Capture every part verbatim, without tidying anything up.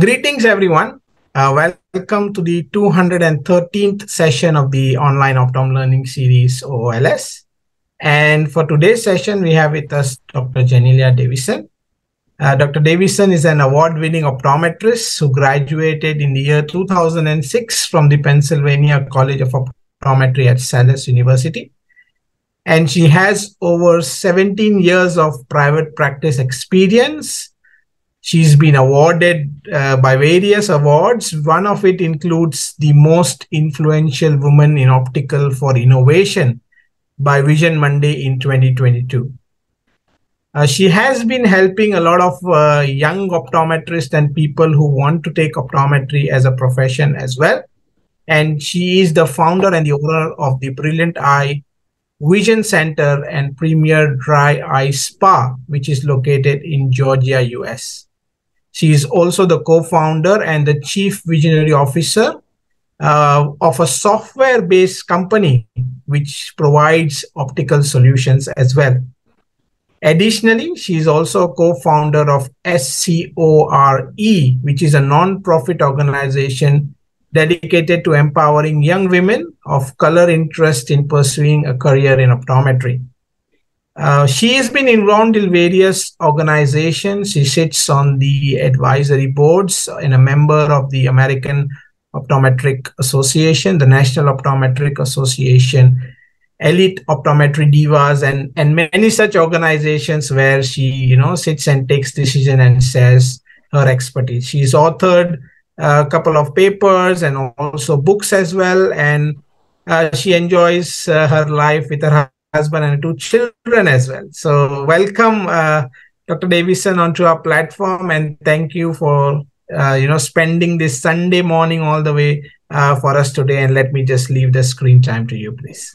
Greetings, everyone. Uh, welcome to the two hundred thirteenth session of the Online Optom Learning Series, O O L S. And for today's session, we have with us Doctor Janelle Davison. Uh, Doctor Davison is an award-winning optometrist who graduated in the year two thousand six from the Pennsylvania College of Optometry at Salus University. And she has over seventeen years of private practice experience. She's been awarded uh, by various awards. One of it includes the most influential woman in optical for innovation by Vision Monday in twenty twenty-two. Uh, she has been helping a lot of uh, young optometrists and people who want to take optometry as a profession as well. And she is the founder and the owner of the Brilliant Eye Vision Center and Premier Dry Eye Spa, which is located in Georgia, U S. She is also the co-founder and the chief visionary officer uh, of a software-based company which provides optical solutions as well. Additionally, she is also co-founder of SCORE, which is a non-profit organization dedicated to empowering young women of color interest in pursuing a career in optometry. Uh, she has been involved in various organizations. She sits on the advisory boards and a member of the American Optometric Association, the National Optometric Association, Elite Optometry Divas, and, and many such organizations where she, you know, sits and takes decision and shares her expertise. She's authored a couple of papers and also books as well. And uh, she enjoys uh, her life with her husband and two children as well. So welcome, uh, Doctor Davison, onto our platform, and thank you for uh, you know spending this Sunday morning all the way uh, for us today. And let me just leave the screen time to you, please.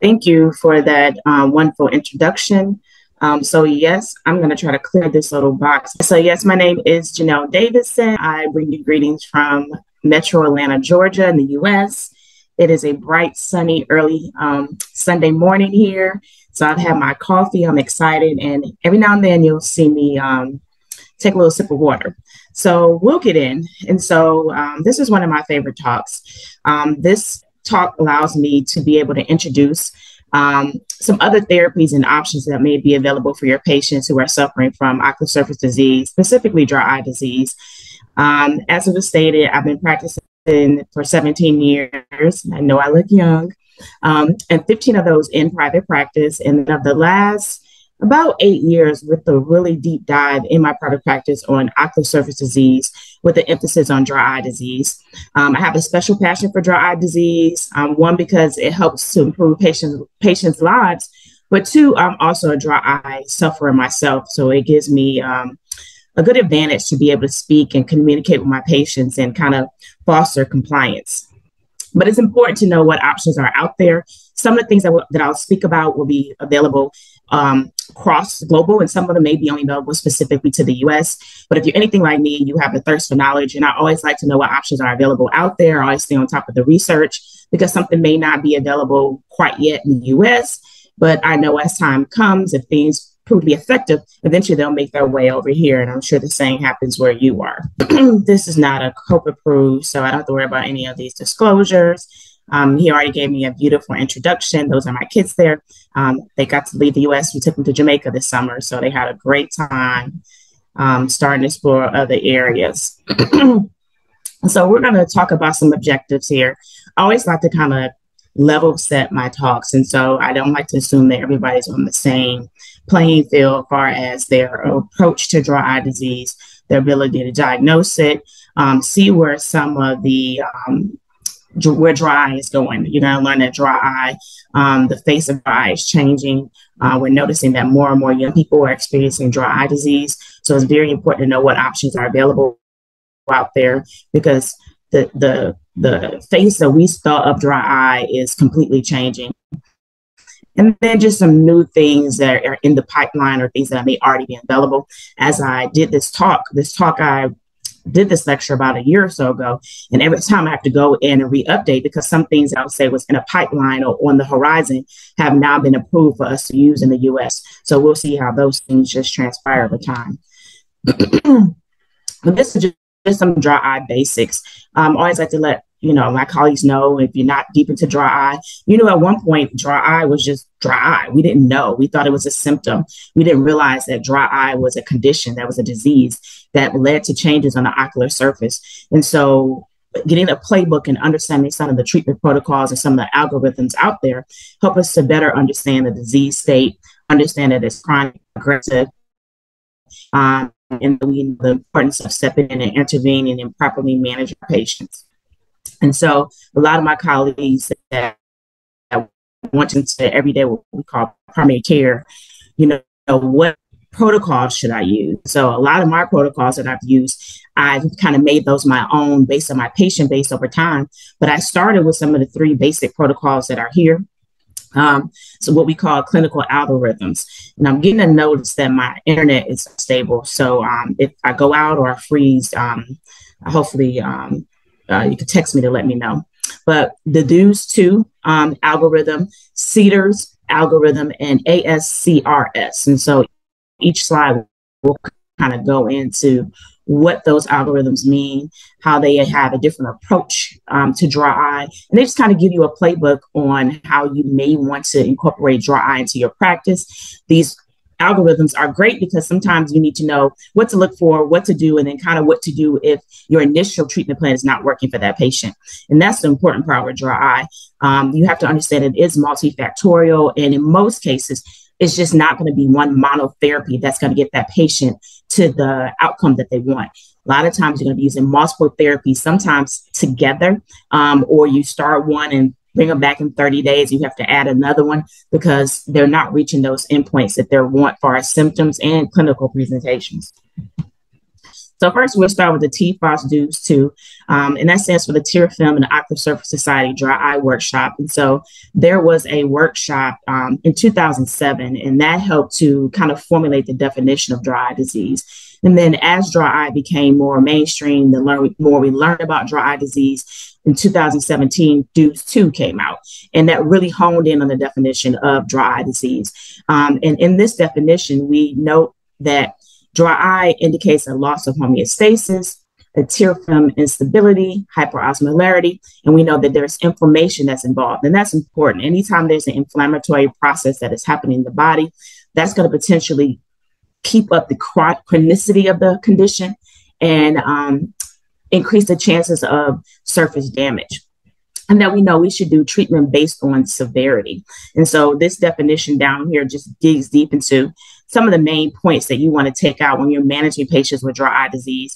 Thank you for that uh, wonderful introduction. Um, so yes, I'm going to try to clear this little box. So yes, my name is Janelle Davison. I bring you greetings from Metro Atlanta, Georgia, in the U S. It is a bright, sunny, early um, Sunday morning here. So I've had my coffee. I'm excited. And every now and then you'll see me um, take a little sip of water. So we'll get in. And so um, this is one of my favorite talks. Um, this talk allows me to be able to introduce um, some other therapies and options that may be available for your patients who are suffering from ocular surface disease, specifically dry eye disease. Um, as it was stated, I've been practicing In, for seventeen years. I know I look young, um, and fifteen of those in private practice. And of the last about eight years with a really deep dive in my private practice on ocular surface disease with an emphasis on dry eye disease. Um, I have a special passion for dry eye disease. Um, one, because it helps to improve patients, patients' lives, but two, I'm also a dry eye sufferer myself. So it gives me um, a good advantage to be able to speak and communicate with my patients and kind of foster compliance. But it's important to know what options are out there. Some of the things that, that I'll speak about will be available um, across global, and some of them may be only available specifically to the U S. But if you're anything like me, you have a thirst for knowledge, and I always like to know what options are available out there. I always stay on top of the research, because something may not be available quite yet in the U S, but I know as time comes, if things prove to be effective, eventually they'll make their way over here. And I'm sure the same happens where you are. This is not a COPE approved, so I don't have to worry about any of these disclosures. Um, he already gave me a beautiful introduction. Those are my kids there. Um, they got to leave the U S. We took them to Jamaica this summer, so they had a great time um, starting to explore other areas. So we're going to talk about some objectives here. I always like to kind of level set my talks, and so I don't like to assume that everybody's on the same playing field as far as their approach to dry eye disease, their ability to diagnose it, um, see where some of the, um, where dry eye is going. You're going to learn that dry eye, um, the face of dry eye is changing. Uh, we're noticing that more and more young people are experiencing dry eye disease. So it's very important to know what options are available out there, because the, the, the face that we thought of dry eye is completely changing. And then just some new things that are in the pipeline, or things that may already be available. As I did this talk, this talk, I did this lecture about a year or so ago. And every time I have to go in and re-update, because some things I would say was in a pipeline or on the horizon have now been approved for us to use in the U S. So we'll see how those things just transpire over time. But this is just, just some dry eye basics. Um, I always like to let you know, my colleagues know, if you're not deep into dry eye, you know, at one point, dry eye was just dry eye. We didn't know. We thought it was a symptom. We didn't realize that dry eye was a condition, that was a disease that led to changes on the ocular surface. And so getting a playbook and understanding some of the treatment protocols and some of the algorithms out there help us to better understand the disease state, understand that it's chronic, aggressive, um, and the importance of stepping in and intervening and properly managing patients. And so a lot of my colleagues that went into every day what we call primary care, you know, what protocols should I use? So a lot of my protocols that I've used, I've kind of made those my own based on my patient base over time. But I started with some of the three basic protocols that are here. Um, so what we call clinical algorithms. And I'm getting a notice that my internet is unstable. So um, if I go out or I freeze, um, hopefully, um, Uh, you can text me to let me know. But the D E W S two um, algorithm, CEDARS algorithm, and A S C R S. And so each slide will kind of go into what those algorithms mean, how they have a different approach um, to dry eye. And they just kind of give you a playbook on how you may want to incorporate dry eye into your practice. These algorithms are great because sometimes you need to know what to look for, what to do, and then kind of what to do if your initial treatment plan is not working for that patient. And that's the important part with dry eye. Um, you have to understand it is multifactorial. And in most cases, it's just not going to be one monotherapy that's going to get that patient to the outcome that they want. A lot of times you're going to be using multiple therapies, sometimes together, um, or you start one and bring them back in thirty days, you have to add another one because they're not reaching those endpoints that they want for our symptoms and clinical presentations. So first we'll start with the T F O S D E W S two, um, and that stands for the Tear Film and Ocular Surface Society Dry Eye Workshop. And so there was a workshop um, in two thousand seven, and that helped to kind of formulate the definition of dry eye disease. And then as dry eye became more mainstream, the learn, more we learned about dry eye disease, in two thousand seventeen, D E W S two came out, and that really honed in on the definition of dry eye disease. Um, and in this definition, we note that dry eye indicates a loss of homeostasis, a tear film instability, hyperosmolarity, and we know that there's inflammation that's involved, and that's important. Anytime there's an inflammatory process that is happening in the body, that's going to potentially keep up the chronicity of the condition and um, increase the chances of surface damage. And that we know we should do treatment based on severity. And so this definition down here just digs deep into some of the main points that you want to take out when you're managing patients with dry eye disease.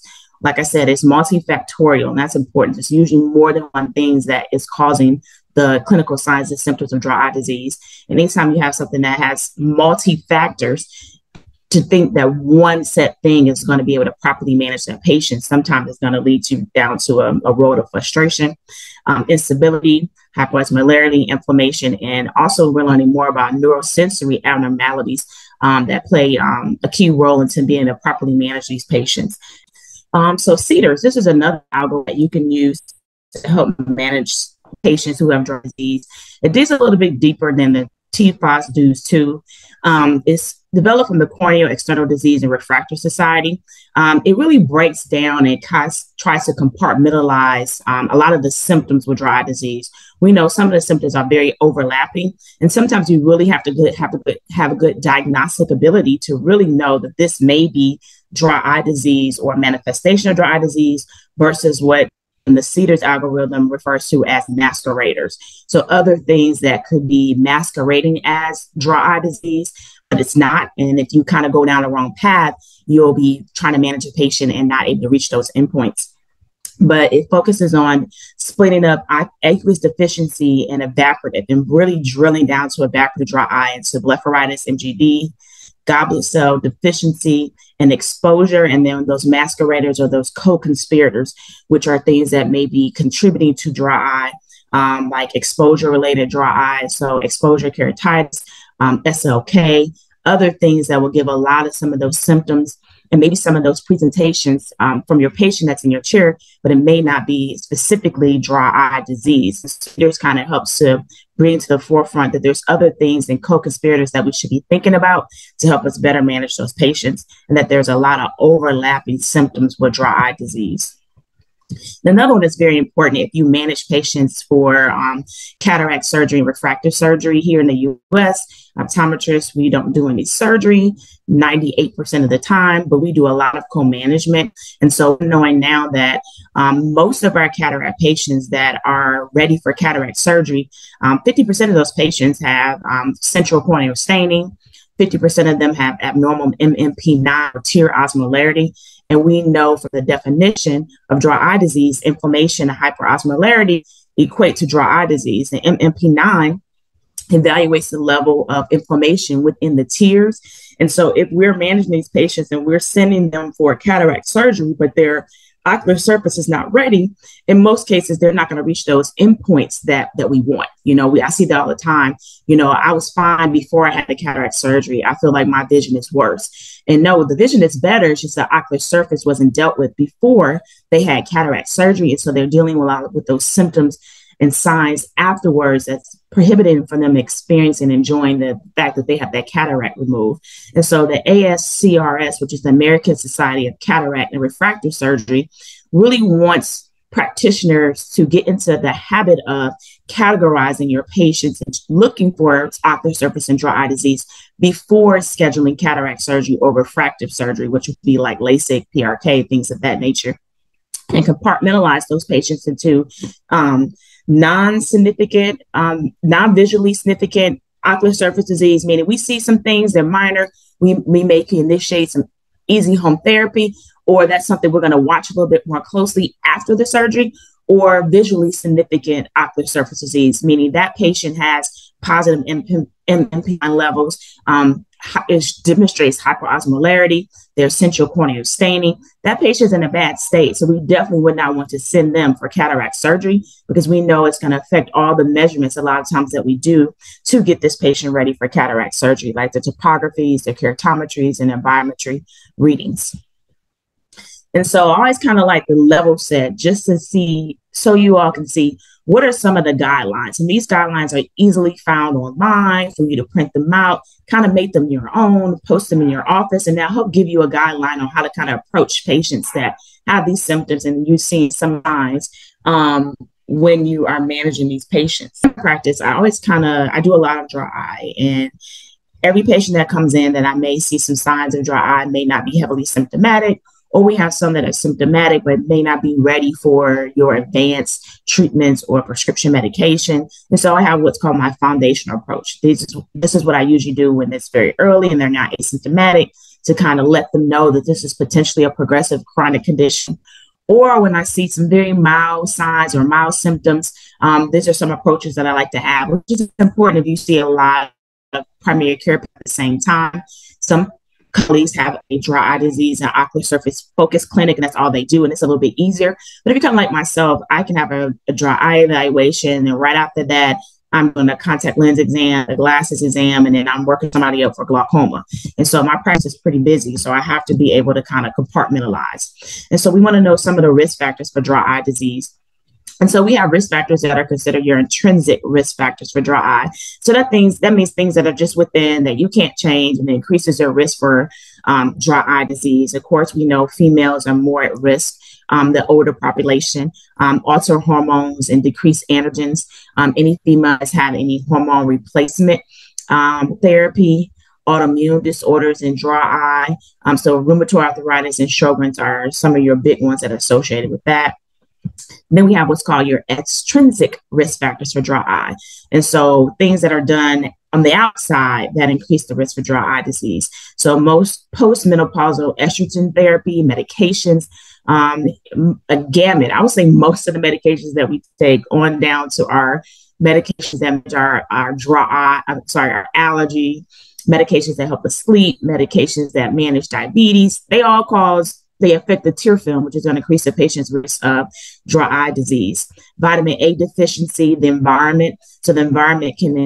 Like I said, it's multifactorial, and that's important. It's usually more than one thing that is causing the clinical signs and symptoms of dry eye disease. And anytime you have something that has multi-factors, to think that one set thing is going to be able to properly manage that patient, sometimes it's going to lead you down to a, a road of frustration, um, instability, hyperosmolarity, inflammation, and also we're learning more about neurosensory abnormalities um, that play um, a key role into being able to properly manage these patients. Um, so CEDARS, this is another algorithm that you can use to help manage patients who have dry disease. It digs a little bit deeper than the T F O S D E W S two. Um, it's developed from the Corneal External Disease and Refractive Society. Um, it really breaks down and tries to compartmentalize um, a lot of the symptoms with dry eye disease. We know some of the symptoms are very overlapping, and sometimes you really have to good, have a good, have a good diagnostic ability to really know that this may be dry eye disease or manifestation of dry eye disease versus what and the CEDARS algorithm refers to as masqueraders. So other things that could be masquerading as dry eye disease, but it's not. And if you kind of go down the wrong path, you'll be trying to manage a patient and not able to reach those endpoints. But it focuses on splitting up aqueous deficiency and evaporative and really drilling down to evaporative dry eye into blepharitis, M G D, goblet cell deficiency and exposure, and then those masqueraders or those co-conspirators, which are things that may be contributing to dry eye, um, like exposure-related dry eye, so exposure keratitis, um, S L K, other things that will give a lot of some of those symptoms and maybe some of those presentations um, from your patient that's in your chair, but it may not be specifically dry eye disease. So this kind of helps to bringing to the forefront that there's other things and co-conspirators that we should be thinking about to help us better manage those patients, and that there's a lot of overlapping symptoms with dry eye disease. Another one that's very important, if you manage patients for um, cataract surgery and refractive surgery here in the U S, optometrists, we don't do any surgery ninety-eight percent of the time, but we do a lot of co-management. And so knowing now that um, most of our cataract patients that are ready for cataract surgery, um, fifty percent of those patients have um, central corneal staining, fifty percent of them have abnormal M M P nine or tear osmolarity. And we know from the definition of dry eye disease, inflammation and hyperosmolarity equate to dry eye disease. And M M P nine evaluates the level of inflammation within the tears. And so if we're managing these patients and we're sending them for cataract surgery, but their ocular surface is not ready, in most cases, they're not going to reach those endpoints that that we want. You know, we I see that all the time. You know, I was fine before I had the cataract surgery. I feel like my vision is worse. And no, the vision is better. It's just the ocular surface wasn't dealt with before they had cataract surgery. And so they're dealing with a lot with those symptoms and signs afterwards that's prohibited from them experiencing and enjoying the fact that they have that cataract removed. And so the A S C R S, which is the American Society of Cataract and Refractive Surgery, really wants practitioners to get into the habit of categorizing your patients and looking for ocular surface and dry eye disease before scheduling cataract surgery or refractive surgery, which would be like LASIK, P R K, things of that nature, and compartmentalize those patients into um, non-significant, um, non-visually significant ocular surface disease, meaning we see some things, they're minor, we, we may initiate some easy home therapy, or that's something we're going to watch a little bit more closely after the surgery, or visually significant ocular surface disease, meaning that patient has positive M M P nine levels, um, it demonstrates hyperosmolarity, their central corneal staining. That patient's in a bad state, so we definitely would not want to send them for cataract surgery because we know it's going to affect all the measurements a lot of times that we do to get this patient ready for cataract surgery, like the topographies, the keratometries, and the biometry readings. And so I always kind of like the level set just to see, so you all can see what are some of the guidelines. And these guidelines are easily found online for you to print them out, kind of make them your own, post them in your office, and that'll help give you a guideline on how to kind of approach patients that have these symptoms and you see some signs um, when you are managing these patients. In practice, I always kind of, I do a lot of dry eye, and every patient that comes in that I may see some signs of dry eye may not be heavily symptomatic, or we have some that are symptomatic but may not be ready for your advanced treatments or prescription medication. And so I have what's called my foundational approach. This is, this is what I usually do when it's very early and they're not asymptomatic, to kind of let them know that this is potentially a progressive chronic condition. Or when I see some very mild signs or mild symptoms, um, these are some approaches that I like to have, which is important if you see a lot of primary care at the same time. Some colleagues have a dry eye disease and ocular surface focused clinic, and that's all they do, and it's a little bit easier. But if you're kind of like myself, I can have a, a dry eye evaluation, and right after that, I'm doing a contact lens exam, a glasses exam, and then I'm working somebody up for glaucoma. And so my practice is pretty busy, so I have to be able to kind of compartmentalize. And so we want to know some of the risk factors for dry eye disease. And so we have risk factors that are considered your intrinsic risk factors for dry eye. So that things that means things that are just within that you can't change, and it increases your risk for um, dry eye disease. Of course, we know females are more at risk, um, the older population, um, also hormones and decreased androgens. Um, any female has had any hormone replacement um, therapy, autoimmune disorders and dry eye. Um, so rheumatoid arthritis and Sjogren's are some of your big ones that are associated with that. Then we have what's called your extrinsic risk factors for dry eye. And so things that are done on the outside that increase the risk for dry eye disease. So most postmenopausal estrogen therapy, medications, um, a gamut. I would say most of the medications that we take on down to our medications that are our dry eye, I'm sorry, our allergy, medications that help us sleep, medications that manage diabetes, they all cause they affect the tear film, which is going to increase the patient's risk of dry eye disease. Vitamin A deficiency, the environment. So the environment can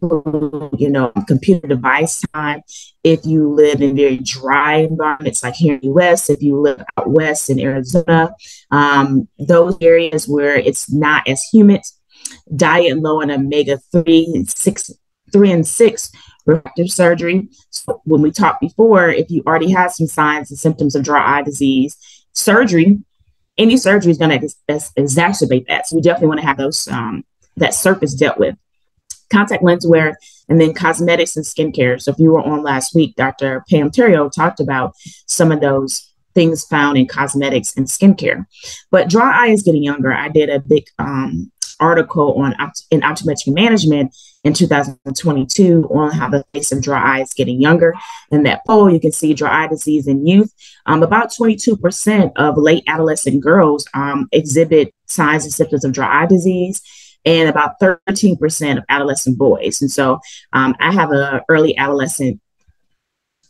include, you know, computer device time. If you live in very dry environments, like here in the U S, if you live out west in Arizona, um, those areas where it's not as humid, diet low in omega three and six, three and six refractive surgery. So when we talked before, if you already have some signs and symptoms of dry eye disease, surgery, any surgery is going to ex exacerbate that. So we definitely want to have those um, that surface dealt with. Contact lens wear, and then cosmetics and skincare. So if you were on last week, Doctor Pam Terrio talked about some of those things found in cosmetics and skincare. But dry eye is getting younger. I did a big um, article on opt in optometric management in two thousand twenty-two on how the face of dry eye is getting younger. In that poll, you can see dry eye disease in youth. Um, about twenty-two percent of late adolescent girls um, exhibit signs and symptoms of dry eye disease, and about thirteen percent of adolescent boys. And so um, I have an early adolescent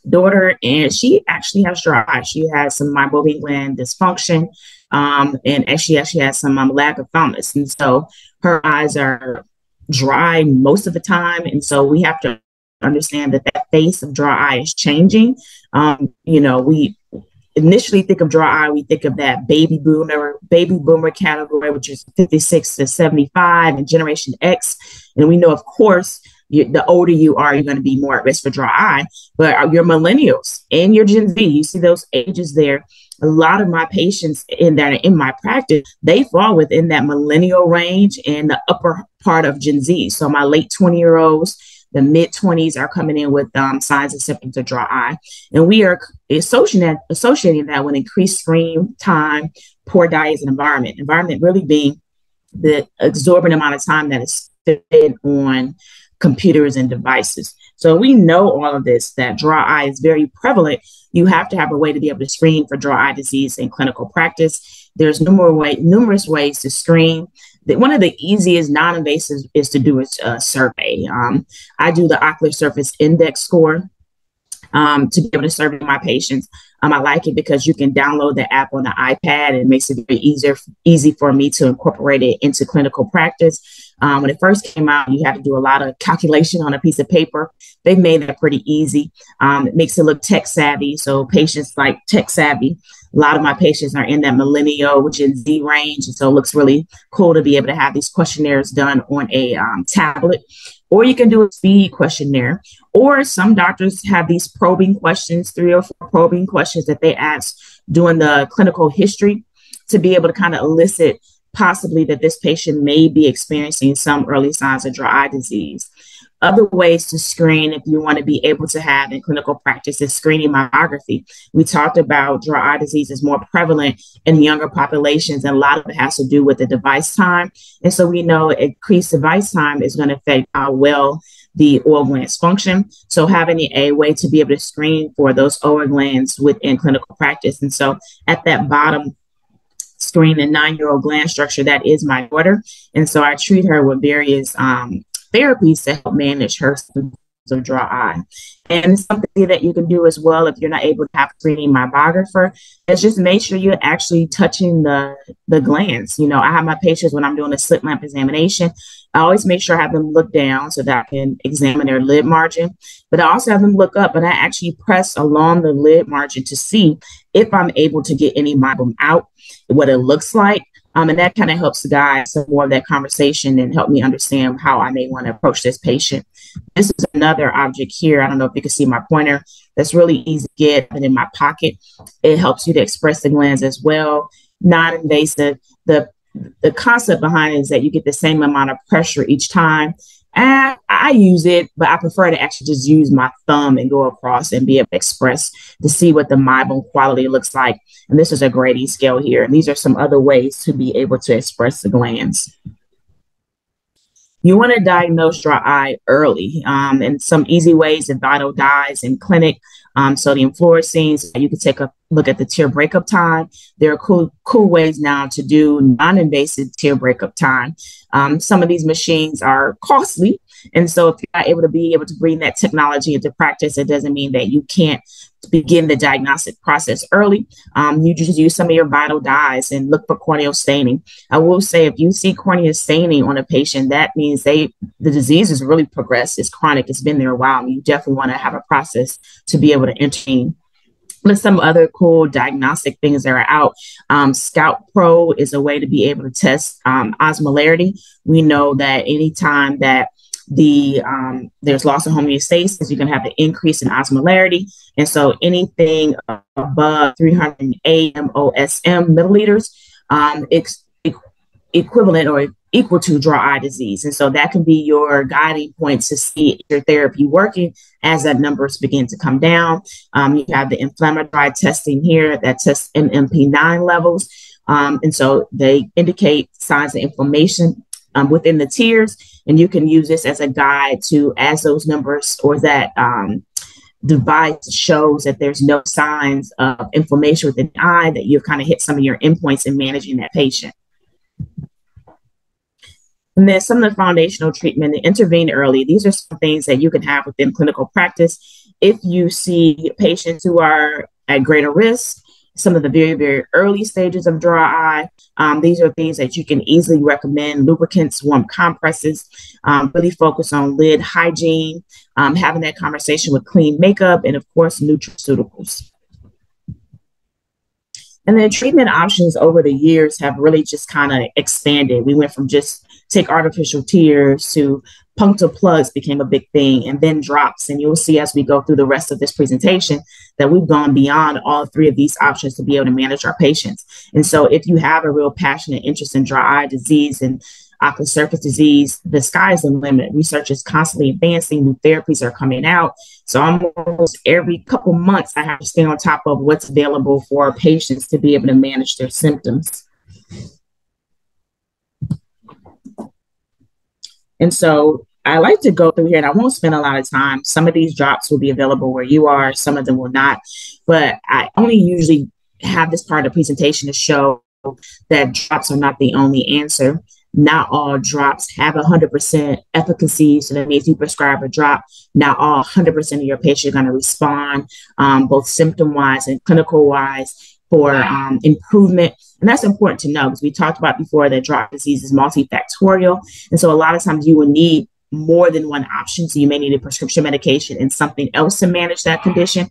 daughter, and she actually has dry eye. She has some meibomian gland dysfunction, um, and actually, actually has some um, lack of thalamus. And so her eyes are dry most of the time. And so we have to understand that that face of dry eye is changing. Um, you know, we initially think of dry eye, we think of that baby boomer, baby boomer category, which is fifty-six to seventy-five and Generation X. And we know, of course, you, the older you are, you're going to be more at risk for dry eye, but your millennials and your Gen Z, you see those ages there. A lot of my patients in there in my practice, they fall within that millennial range and the upper part of Gen Z. So my late twenty year olds, the mid twenties are coming in with um, signs and symptoms of dry eye. And we are associating, associating that with increased screen time, poor diets, and environment. Environment really being the exorbitant amount of time that is spent on computers and devices. So we know all of this, that dry eye is very prevalent. You have to have a way to be able to screen for dry eye disease in clinical practice. There's numerous, way, numerous ways to screen. One of the easiest non-invasive is to do a survey. Um, I do the Ocular Surface Index score um, to be able to survey my patients. Um, I like it because you can download the app on the iPad, and it makes it very easier, easy for me to incorporate it into clinical practice. Um, when it first came out, you had to do a lot of calculation on a piece of paper. They've made that pretty easy. Um, it makes it look tech savvy. So patients like tech savvy. A lot of my patients are in that millennial, which is Z range. And so it looks really cool to be able to have these questionnaires done on a um, tablet, or you can do a speed questionnaire, or some doctors have these probing questions, three or four probing questions that they ask during the clinical history to be able to kind of elicit possibly that this patient may be experiencing some early signs of dry eye disease. Other ways to screen, if you want to be able to have in clinical practice, is screening mammography. We talked about dry eye disease is more prevalent in younger populations, and a lot of it has to do with the device time. And so we know increased device time is going to affect how well the oil glands function. So having a way to be able to screen for those oil glands within clinical practice. And so at that bottom screen, the nine year old gland structure, that is my daughter. And so I treat her with various um, therapies to help manage her symptoms of dry eye. And something that you can do as well, if you're not able to have a screening mammographer, is just make sure you're actually touching the, the glands. You know, I have my patients, when I'm doing a slit lamp examination, I always make sure I have them look down so that I can examine their lid margin, but I also have them look up, and I actually press along the lid margin to see if I'm able to get any meibomian out, what it looks like. Um, and that kind of helps guide some more of that conversation and help me understand how I may want to approach this patient. This is another object here. I don't know if you can see my pointer. That's really easy to get in my pocket. It helps you to express the glands as well. Non-invasive. The, the concept behind it is that you get the same amount of pressure each time. And I use it, but I prefer to actually just use my thumb and go across and be able to express to see what the meibomian quality looks like. And this is a grading scale here. And these are some other ways to be able to express the glands. You want to diagnose dry eye early, um, and some easy ways of vital dyes in clinic, um, sodium fluorescein. So you can take a look at the tear breakup time. There are cool, cool ways now to do non-invasive tear breakup time. Um, some of these machines are costly. And so if you're not able to be able to bring that technology into practice, it doesn't mean that you can't begin the diagnostic process early. Um, you just use some of your vital dyes and look for corneal staining. I will say, if you see corneal staining on a patient, that means they the disease has really progressed. It's chronic. It's been there a while. And you definitely want to have a process to be able to intervene There's some other cool diagnostic things that are out. Um, Scout Pro is a way to be able to test um, osmolarity. We know that anytime that the um, there's loss of homeostasis, you're going to have an increase in osmolarity. And so anything above three hundred eight milliliters, um, ex equivalent or equal to dry eye disease. And so that can be your guiding point to see your therapy working as that numbers begin to come down. Um, you have the inflammatory testing here that tests M M P nine levels. Um, and so they indicate signs of inflammation um, within the tears. And you can use this as a guide to, as those numbers or that um, device shows that there's no signs of inflammation within the eye, that you've kind of hit some of your endpoints in managing that patient. And then some of the foundational treatment and intervene early. These are some things that you can have within clinical practice. If you see patients who are at greater risk, some of the very, very early stages of dry eye, um, these are things that you can easily recommend. Lubricants, warm compresses, um, really focus on lid hygiene, um, having that conversation with clean makeup, and of course, nutraceuticals. And then treatment options over the years have really just kind of expanded. We went from just take artificial tears to punctal plugs became a big thing, and then drops. And you'll see as we go through the rest of this presentation that we've gone beyond all three of these options to be able to manage our patients. And so if you have a real passionate interest in dry eye disease and ocular surface disease, the sky's the limit. Research is constantly advancing. New therapies are coming out. So almost every couple months, I have to stay on top of what's available for our patients to be able to manage their symptoms. And so I like to go through here, and I won't spend a lot of time. Some of these drops will be available where you are. Some of them will not. But I only usually have this part of the presentation to show that drops are not the only answer. Not all drops have one hundred percent efficacy. So that means if you prescribe a drop, not all one hundred percent of your patients are going to respond, um, both symptom-wise and clinical-wise, for um, improvement. And that's important to know, because we talked about before that dry eye disease is multifactorial. And so a lot of times you will need more than one option. So you may need a prescription medication and something else to manage that condition.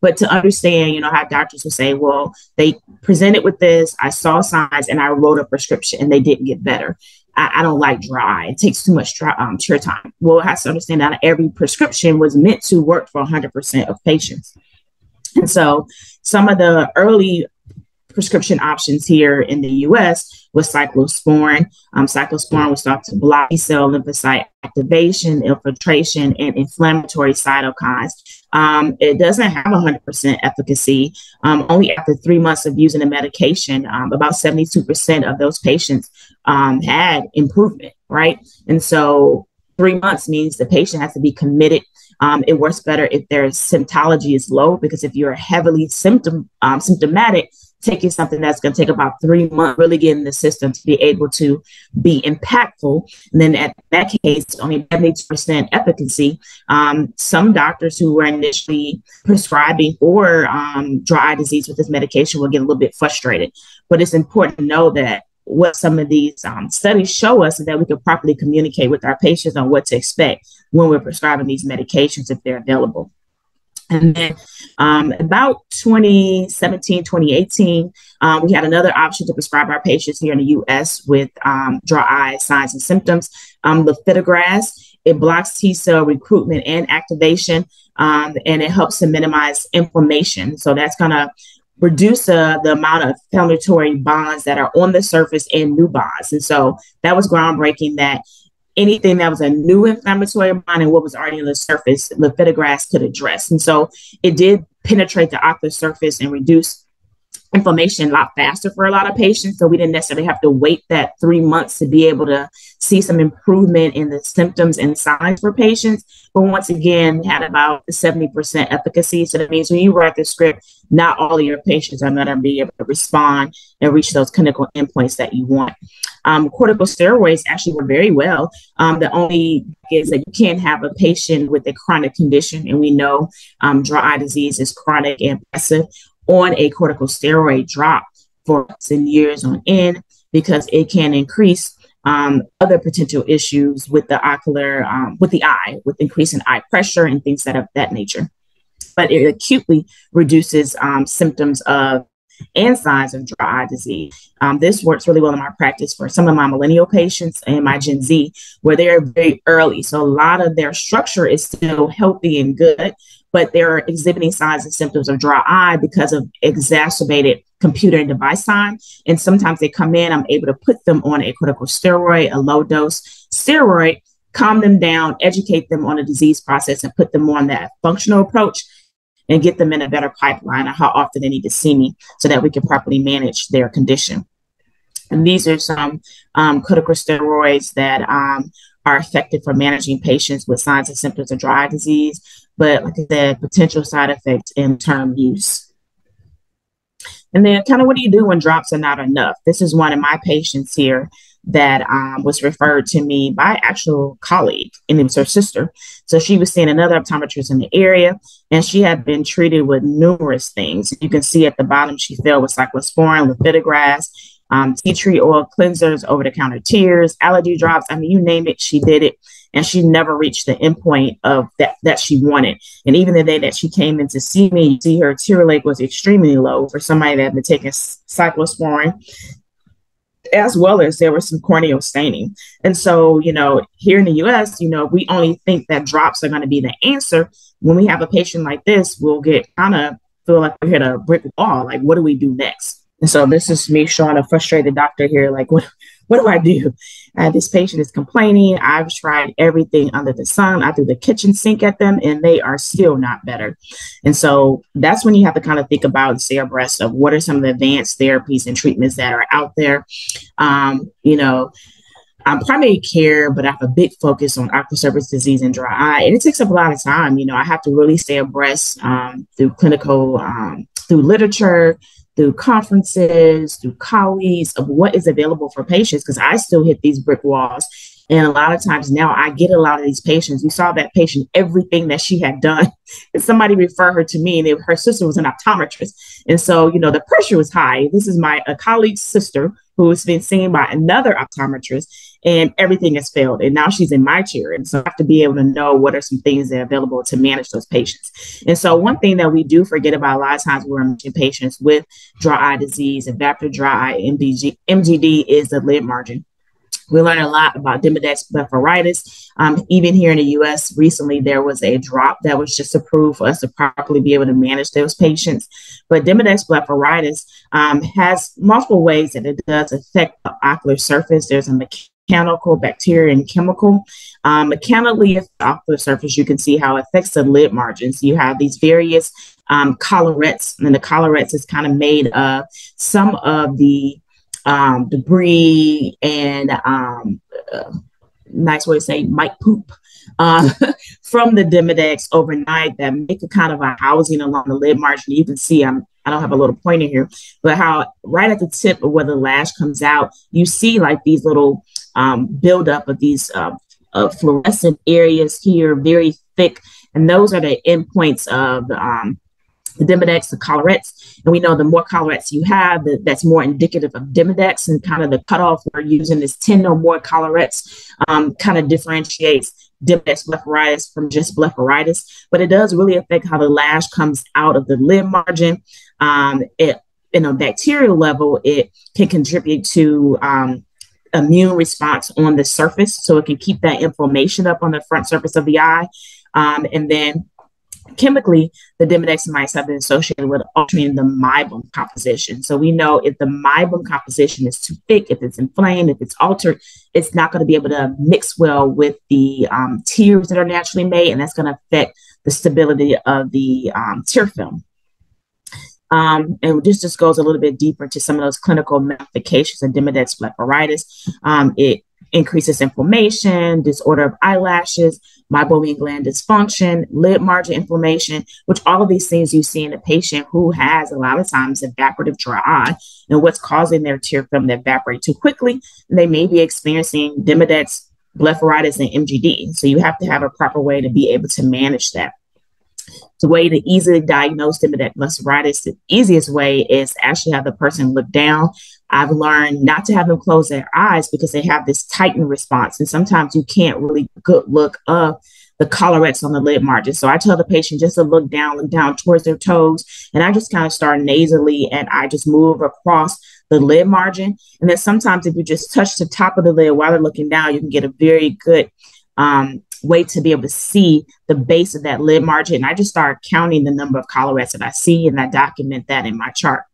But to understand, you know, how doctors will say, well, they presented with this, I saw signs, and I wrote a prescription, and they didn't get better. I, I don't like dry. It takes too much dry, um, tear time. Well, it has to understand that every prescription was meant to work for one hundred percent of patients. And so some of the early prescription options here in the U S was cyclosporin. Um, cyclosporin was thought to block B-cell lymphocyte activation, infiltration, and inflammatory cytokines. Um, it doesn't have one hundred percent efficacy. Um, only after three months of using the medication, um, about seventy-two percent of those patients um, had improvement, right? And so three months means the patient has to be committed. Um, it works better if their symptology is low, because if you're heavily symptom um, symptomatic, taking something that's going to take about three months, really getting the system to be able to be impactful. And then at that case, only seventy-two percent efficacy. Um, some doctors who were initially prescribing for um, dry eye disease with this medication will get a little bit frustrated. But it's important to know that what some of these um, studies show us, so that we can properly communicate with our patients on what to expect when we're prescribing these medications if they're available. And then um, about twenty seventeen, twenty eighteen, um, we had another option to prescribe our patients here in the U S with um, dry eye signs and symptoms, um, Lepidograst. It blocks T-cell recruitment and activation, um, and it helps to minimize inflammation. So that's going to reduce uh, the amount of inflammatory bonds that are on the surface and new bonds. And so that was groundbreaking, that anything that was a new inflammatory bond and what was already on the surface, Lepidograst could address. And so it did penetrate the ocular surface and reduce inflammation a lot faster for a lot of patients. So we didn't necessarily have to wait that three months to be able to see some improvement in the symptoms and signs for patients. But once again, had about seventy percent efficacy. So that means when you write the script, not all of your patients are going to be able to respond and reach those clinical endpoints that you want. Um, corticosteroids actually work very well. Um, the only is that you can't have a patient with a chronic condition, and we know um, dry eye disease is chronic and progressive, on a corticosteroid drop for months and years on end, because it can increase um, other potential issues with the ocular, um, with the eye, with increasing eye pressure and things that of that nature. but it acutely reduces um, symptoms of and signs of dry eye disease. Um, this works really well in my practice for some of my millennial patients and my Gen Z, where they're very early. So a lot of their structure is still healthy and good, but they're exhibiting signs and symptoms of dry eye because of exacerbated computer and device time. And sometimes they come in, I'm able to put them on a corticosteroid, a low dose steroid, calm them down, educate them on the disease process, and put them on that functional approach and get them in a better pipeline of how often they need to see me so that we can properly manage their condition. And these are some um, corticosteroids that um, are effective for managing patients with signs and symptoms of dry eye disease, but like I said, potential side effects in term use. And then kind of what do you do when drops are not enough? This is one of my patients here that um, was referred to me by an actual colleague, and it was her sister. So she was seeing another optometrist in the area, and she had been treated with numerous things. You can see at the bottom, she failed with cyclosporine, lepidograst, um, tea tree oil cleansers, over-the-counter tears, allergy drops. I mean, you name it, she did it. And she never reached the endpoint of that that she wanted. And even the day that she came in to see me, you see her tear rate was extremely low for somebody that had been taking cyclosporine, as well as there was some corneal staining. And so, you know, here in the U S, you know, we only think that drops are going to be the answer. When we have a patient like this, we'll get kind of feel like we hit a brick wall. Like, what do we do next? And so this is me showing a frustrated doctor here. Like, what? What do I do? Uh, this patient is complaining. I've tried everything under the sun. I threw the kitchen sink at them and they are still not better. And so that's when you have to kind of think about and stay abreast of what are some of the advanced therapies and treatments that are out there. Um, you know, I'm primary care, but I have a big focus on ocular surface disease and dry eye. And it takes up a lot of time. You know, I have to really stay abreast um, through clinical, um, through literature, through conferences, through colleagues, of what is available for patients, because I still hit these brick walls. And a lot of times now I get a lot of these patients. You saw that patient, everything that she had done, and somebody referred her to me, and it, her sister was an optometrist. And so, you know, the pressure was high. This is my a colleague's sister who has been seen by another optometrist, and everything has failed. And now she's in my chair. And so I have to be able to know what are some things that are available to manage those patients. And so one thing that we do forget about a lot of times when we're managing patients with dry eye disease, evaporative dry eye, M G D, is the lid margin. We learn a lot about Demodex blepharitis. Um, even here in the U S recently, there was a drop that was just approved for us to properly be able to manage those patients. But Demodex blepharitis um, has multiple ways that it does affect the ocular surface. There's a mechanical, bacteria, and chemical. Um, mechanically, the ocular surface, you can see how it affects the lid margins. You have these various um, collarettes, and the collarettes is kind of made of some of the Um, debris and um, uh, nice way to say mic poop uh, from the Demodex overnight that make a kind of a housing along the lid margin. You can see I'm, I don't have a little pointer here, but how right at the tip of where the lash comes out, you see like these little um, buildup of these uh, uh, fluorescent areas here, very thick. And those are the endpoints of um, the Demodex, the collarettes. And we know the more collarettes you have, the, that's more indicative of Demodex, and kind of the cutoff we're using is ten or more collarettes, um, kind of differentiates Demodex blepharitis from just blepharitis. But it does really affect how the lash comes out of the lid margin. Um, it, in a bacterial level, it can contribute to um, immune response on the surface. So it can keep that inflammation up on the front surface of the eye. Um, and then chemically, the Demodex mites have been associated with altering the MIBA composition. So we know if the MIBA composition is too thick, if it's inflamed, if it's altered, it's not going to be able to mix well with the um, tears that are naturally made, and that's going to affect the stability of the um, tear film. Um, and this just goes a little bit deeper into some of those clinical manifestations of Demodex blepharitis. Um, it increases inflammation, disorder of eyelashes, meibomian gland dysfunction, lid margin inflammation, which all of these things you see in a patient who has a lot of times evaporative dry eye, and what's causing their tear film to evaporate too quickly. They may be experiencing Demodex blepharitis and M G D. So you have to have a proper way to be able to manage that. The way to easily diagnose Demodex blepharitis, the easiest way is actually have the person look down. I've learned not to have them close their eyes because they have this tightened response. And sometimes you can't really good look of the collarettes on the lid margin. So I tell the patient just to look down, look down towards their toes, and I just kind of start nasally and I just move across the lid margin. And then sometimes if you just touch the top of the lid while they're looking down, you can get a very good um, way to be able to see the base of that lid margin. And I just start counting the number of collarettes that I see, and I document that in my chart.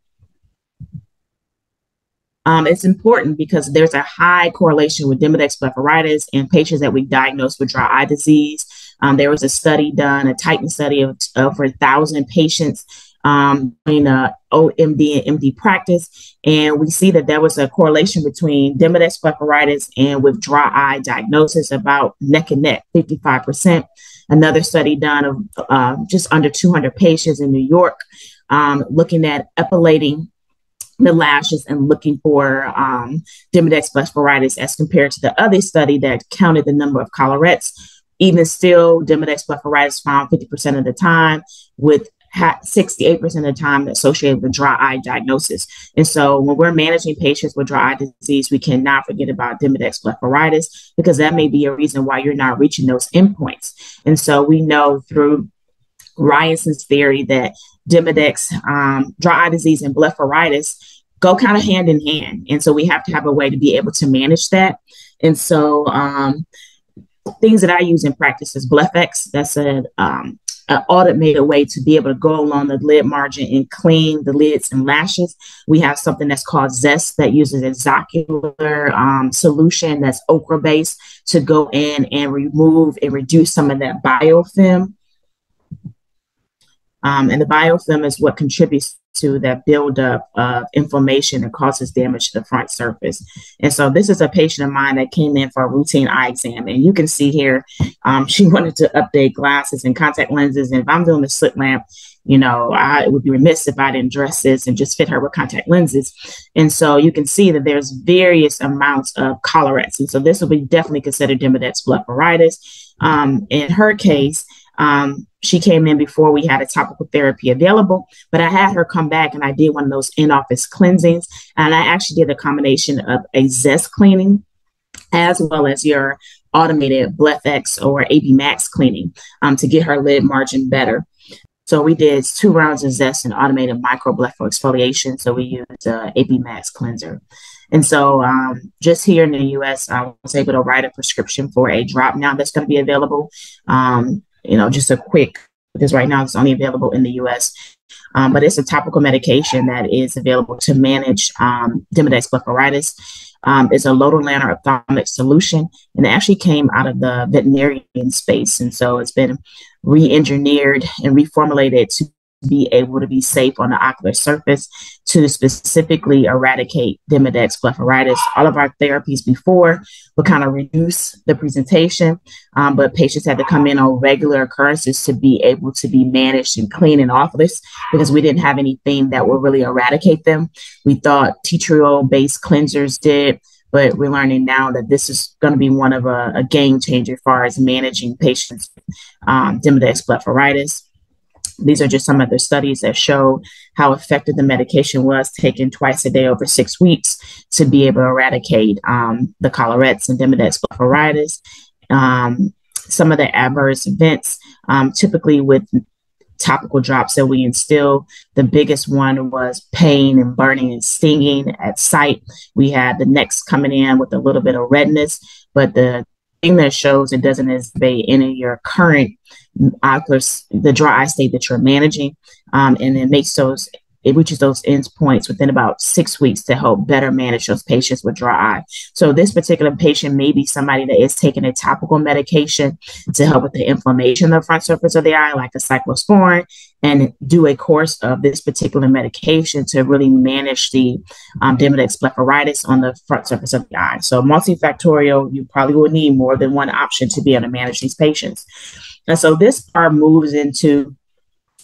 Um, it's important because there's a high correlation with Demodex blepharitis in patients that we diagnosed with dry eye disease. Um, there was a study done, a Titan study of over a thousand patients um, in a O M D and M D practice. And we see that there was a correlation between Demodex blepharitis and with dry eye diagnosis, about neck and neck, fifty-five percent. Another study done of uh, just under two hundred patients in New York, um, looking at epilating the lashes and looking for um, Demodex blepharitis as compared to the other study that counted the number of collarettes. Even still, Demodex blepharitis found fifty percent of the time, with sixty-eight percent of the time associated with dry eye diagnosis. And so when we're managing patients with dry eye disease, we cannot forget about Demodex blepharitis, because that may be a reason why you're not reaching those endpoints. And so we know through Ryerson's theory that Demodex, um, dry eye disease, and blepharitis go kind of hand in hand. And so we have to have a way to be able to manage that. And so um, things that I use in practice is Blephex. That's an um, automated way to be able to go along the lid margin and clean the lids and lashes. We have something that's called Zest that uses a zocular um, solution that's ochre-based to go in and remove and reduce some of that biofilm. Um, and the biofilm is what contributes to that buildup of inflammation and causes damage to the front surface. And so this is a patient of mine that came in for a routine eye exam. And you can see here, um, she wanted to update glasses and contact lenses. And if I'm doing a slit lamp, you know, I, it would be remiss if I didn't dress this and just fit her with contact lenses. And so you can see that there's various amounts of collarettes. And so this will be definitely considered Demodex blepharitis. Um, in her case, um, she came in before we had a topical therapy available, but I had her come back and I did one of those in-office cleansings. And I actually did a combination of a Zest cleaning as well as your automated Blephex or A B Max cleaning um, to get her lid margin better. So we did two rounds of Zest and automated micro blepharo exfoliation. So we used uh, A B Max cleanser. And so um, just here in the U S, I was able to write a prescription for a drop now that's going to be available. Um, you know, just a quick, because right now it's only available in the U S, um, but it's a topical medication that is available to manage um, Demodex blepharitis. Um, it's a Lotilaner ophthalmic solution, and it actually came out of the veterinarian space. And so it's been re-engineered and reformulated to be able to be safe on the ocular surface to specifically eradicate Demodex blepharitis. All of our therapies before would kind of reduce the presentation, um, but patients had to come in on regular occurrences to be able to be managed and clean and off this, because we didn't have anything that would really eradicate them. We thought tea tree oil based cleansers did, but we're learning now that this is going to be one of a, a game changer as far as managing patients with um, Demodex blepharitis. These are just some of the studies that show how effective the medication was, taken twice a day over six weeks to be able to eradicate um, the collarettes and Demodex blepharitis. Um, some of the adverse events, um, typically with topical drops that we instill, the biggest one was pain and burning and stinging at sight. We had the necks coming in with a little bit of redness, but the thing that shows it doesn't invade any of your current ocular, the dry eye state that you're managing, um, and it makes those, it reaches those end points within about six weeks to help better manage those patients with dry eye. So this particular patient may be somebody that is taking a topical medication to help with the inflammation of the front surface of the eye, like a cyclosporin, and do a course of this particular medication to really manage the um, Demodex blepharitis on the front surface of the eye. So multifactorial, you probably will need more than one option to be able to manage these patients. And so this part moves into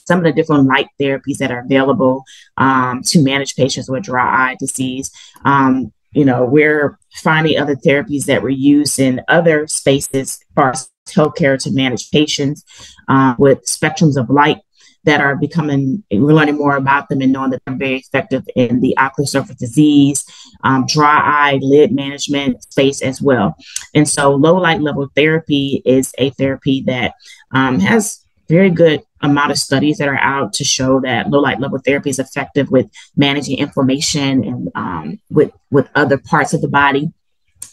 some of the different light therapies that are available um, to manage patients with dry eye disease. Um, you know, we're finding other therapies that were used in other spaces as far as healthcare to manage patients uh, with spectrums of light. that are becoming, we're learning more about them and knowing that they're very effective in the ocular surface disease, um, dry eye, lid management space as well. And so low light level therapy is a therapy that um, has very good amount of studies that are out to show that low light level therapy is effective with managing inflammation and um, with, with other parts of the body.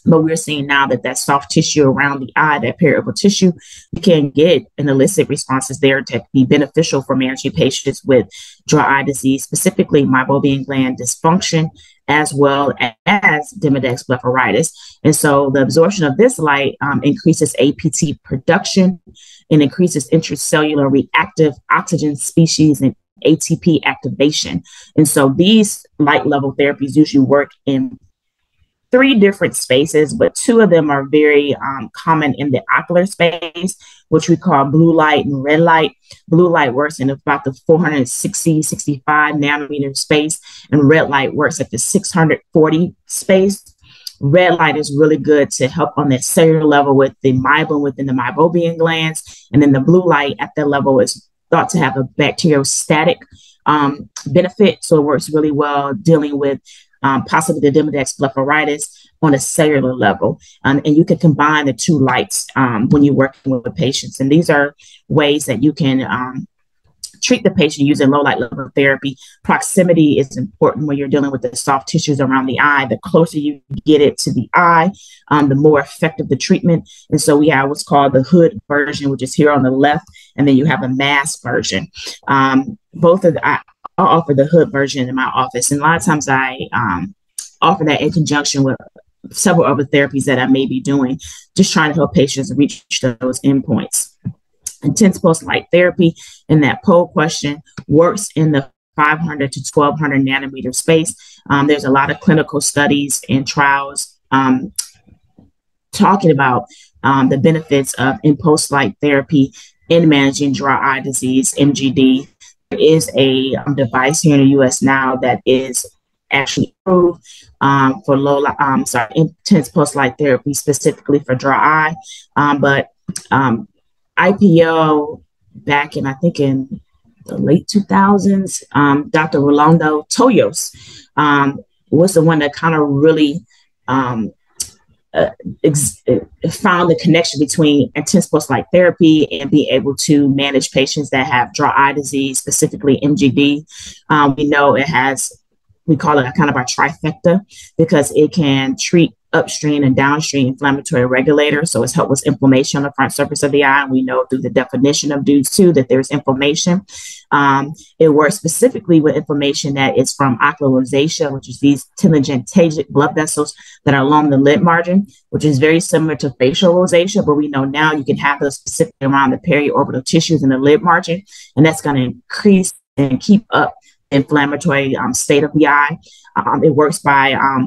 But we're seeing now that that soft tissue around the eye, that periorbital tissue, we can get and elicit responses there to be beneficial for managing patients with dry eye disease, specifically meibomian gland dysfunction, as well as Demodex blepharitis. And so the absorption of this light um, increases A P T production and increases intracellular reactive oxygen species and A T P activation. And so these light level therapies usually work in three different spaces, but two of them are very um, common in the ocular space, which we call blue light and red light. Blue light works in about the four hundred sixty, sixty-five nanometer space, and red light works at the six hundred forty space. Red light is really good to help on that cellular level with the myelin within the meibomian glands. And then the blue light at that level is thought to have a bacteriostatic um, benefit. So it works really well dealing with Um, possibly the Demodex blepharitis on a cellular level. Um, and you can combine the two lights um, when you're working with patients. And these are ways that you can um, treat the patient using low light level therapy. Proximity is important when you're dealing with the soft tissues around the eye. The closer you get it to the eye, um, the more effective the treatment. And so we have what's called the hood version, which is here on the left. And then you have a mask version. Um, both of the I I offer the hood version in my office. And a lot of times I um, offer that in conjunction with several other therapies that I may be doing, just trying to help patients reach those endpoints. Intense post-light therapy in that poll question works in the five hundred to twelve hundred nanometer space. Um, there's a lot of clinical studies and trials um, talking about um, the benefits of in post-light therapy in managing dry eye disease, M G D. There is a um, device here in the U S now that is actually approved um, for low, um, sorry, intense post-light therapy specifically for dry eye. Um, but um, I P O back in, I think in the late two thousands, um, Doctor Rolando Toyos um, was the one that kind of really um, Uh, ex found the connection between intense post-light therapy and being able to manage patients that have dry eye disease, specifically M G D. Um, we know it has, we call it a kind of our trifecta because it can treat upstream and downstream inflammatory regulators. So it's helped with inflammation on the front surface of the eye. We know through the definition of D E W S two that there's inflammation. Um, it works specifically with inflammation that is from ocular rosacea, which is these telangiectatic blood vessels that are along the lid margin, which is very similar to facial rosacea, but we know now you can have those specifically around the periorbital tissues in the lid margin, and that's going to increase and keep up the inflammatory um, state of the eye. Um, it works by um,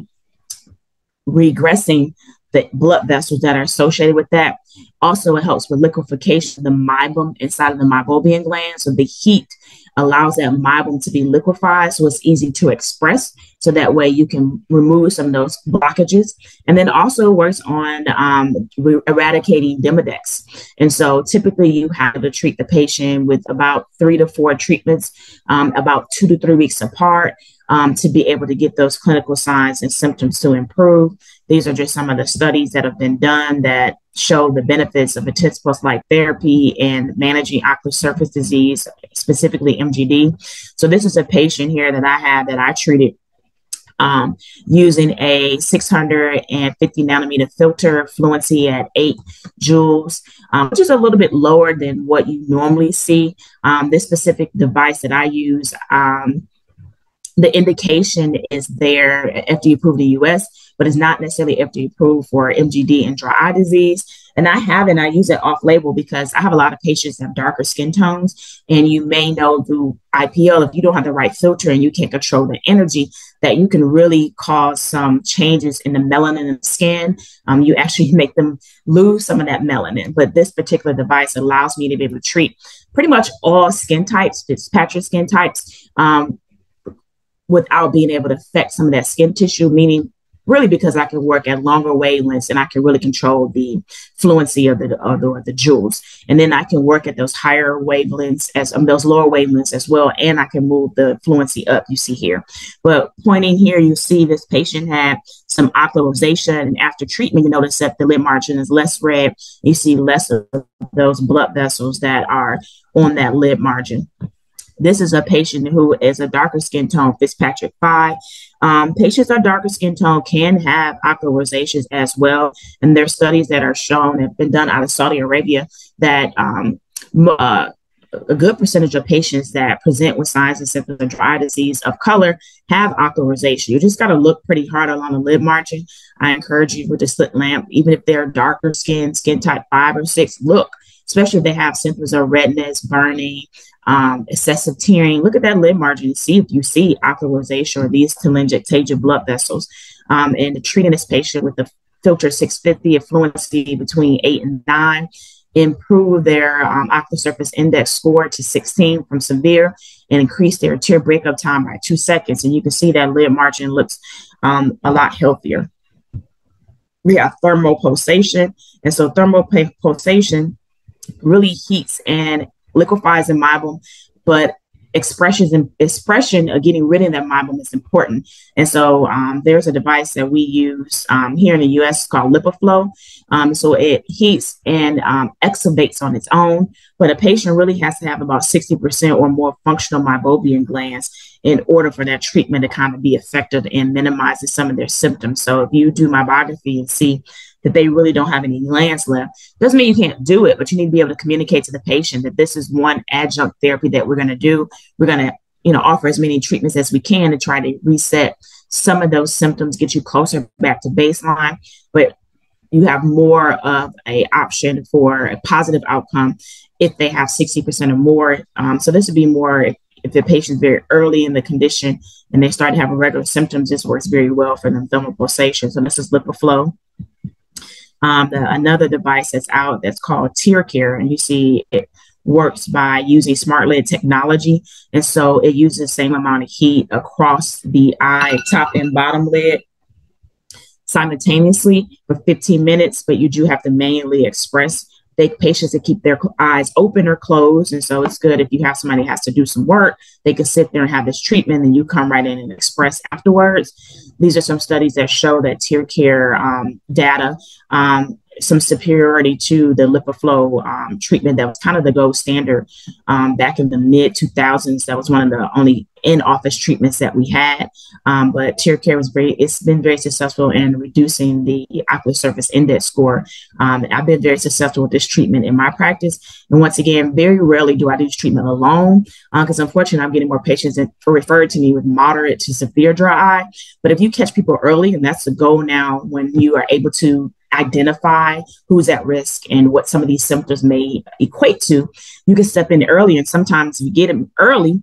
regressing the blood vessels that are associated with that. Also, it helps with liquefaction of the mybum inside of the meibomian gland. So the heat allows that mybum to be liquefied, so it's easy to express. So that way you can remove some of those blockages. And then also works on um, eradicating Demodex. And so typically you have to treat the patient with about three to four treatments, um, about two to three weeks apart, um, to be able to get those clinical signs and symptoms to improve. These are just some of the studies that have been done that show the benefits of intense post-light therapy and managing ocular surface disease, specifically M G D. So this is a patient here that I had that I treated um, using a six hundred fifty nanometer filter, fluency at eight joules, um, which is a little bit lower than what you normally see. Um, this specific device that I use, um, the indication is there, F D A approved in the U S, but it's not necessarily F D A approved for M G D and dry eye disease. And I have, and I use it off label because I have a lot of patients that have darker skin tones, and you may know through I P L, if you don't have the right filter and you can't control the energy, that you can really cause some changes in the melanin in the skin. Um, you actually make them lose some of that melanin, but this particular device allows me to be able to treat pretty much all skin types, Fitzpatrick skin types, um, without being able to affect some of that skin tissue, meaning really because I can work at longer wavelengths and I can really control the fluency of the, of the, of the joules. And then I can work at those higher wavelengths as um, those lower wavelengths as well. And I can move the fluency up, you see here. But pointing here, you see this patient had some ocularization, and after treatment, you notice that the lid margin is less red. You see less of those blood vessels that are on that lid margin. This is a patient who is a darker skin tone, Fitzpatrick five. Um, patients of darker skin tone can have ocularizations as well. And there are studies that are shown, have been done out of Saudi Arabia, that um, uh, a good percentage of patients that present with signs and symptoms of dry eye disease of color have ocularization. You just got to look pretty hard along the lid margin. I encourage you with a slit lamp, even if they're darker skin, skin type five or six, look, especially if they have symptoms of redness, burning, Um, excessive tearing. Look at that lid margin and see if you see ocularization or these telangiectasia blood vessels. Um, and treating this patient with the filter six fifty, fluency between eight and nine, improve their um, ocular surface index score to sixteen from severe, and increase their tear breakup time by two seconds. And you can see that lid margin looks um, a lot healthier. We have thermal pulsation, and so thermal pulsation really heats and liquefies the mybum, but expressions and expression of getting rid of that mybum is important. And so um, there's a device that we use um, here in the U S called LipiFlow. Um, so it heats and um, exudates on its own, but a patient really has to have about sixty percent or more functional meibomian glands in order for that treatment to kind of be effective and minimizing some of their symptoms. So if you do mybography and see that they really don't have any glands left, doesn't mean you can't do it, but you need to be able to communicate to the patient that this is one adjunct therapy that we're going to do. We're going to, you know, offer as many treatments as we can to try to reset some of those symptoms, get you closer back to baseline, but you have more of an option for a positive outcome if they have sixty percent or more. Um, so this would be more if the patient's very early in the condition and they start to have regular symptoms. This works very well for them, thermal pulsation. So this is LipiFlow. Um, the, another device that's out that's called Tear Care, and you see it works by using smart lid technology. And so it uses the same amount of heat across the eye, top and bottom lid, simultaneously for fifteen minutes, but you do have to manually express they patients to keep their eyes open or closed. And so it's good if you have somebody who has to do some work, they can sit there and have this treatment and you come right in and express afterwards. These are some studies that show that Tear Care um, data, um, some superiority to the LipiFlow um, treatment that was kind of the gold standard um, back in the mid two thousands. That was one of the only in-office treatments that we had. Um, but Tear Care was very, it's been very successful in reducing the ocular surface index score. Um, I've been very successful with this treatment in my practice. And once again, very rarely do I do this treatment alone because uh, unfortunately I'm getting more patients that are referred to me with moderate to severe dry eye. But if you catch people early, and that's the goal now, when you are able to identify who's at risk and what some of these symptoms may equate to, you can step in early. And sometimes if you get them early,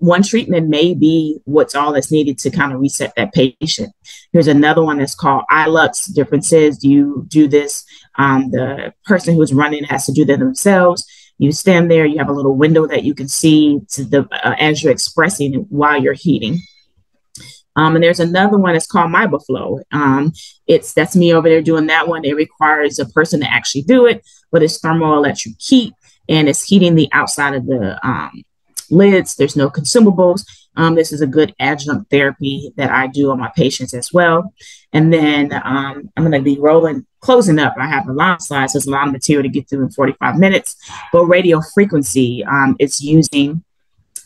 one treatment may be what's all that's needed to kind of reset that patient. Here's another one that's called ILux differences. You do this, um, the person who's running has to do that themselves. You stand there, you have a little window that you can see to the uh, as you're expressing while you're heating. Um, and there's another one that's called MIBA flow. Um, it's that's me over there doing that one. It requires a person to actually do it, but it's thermoelectric heat and it's heating the outside of the um, lids. There's no consumables. Um, this is a good adjunct therapy that I do on my patients as well. And then um, I'm going to be rolling, closing up. I have a lot of slides. So it's a lot of material to get through in forty-five minutes. But radio frequency, um, it's using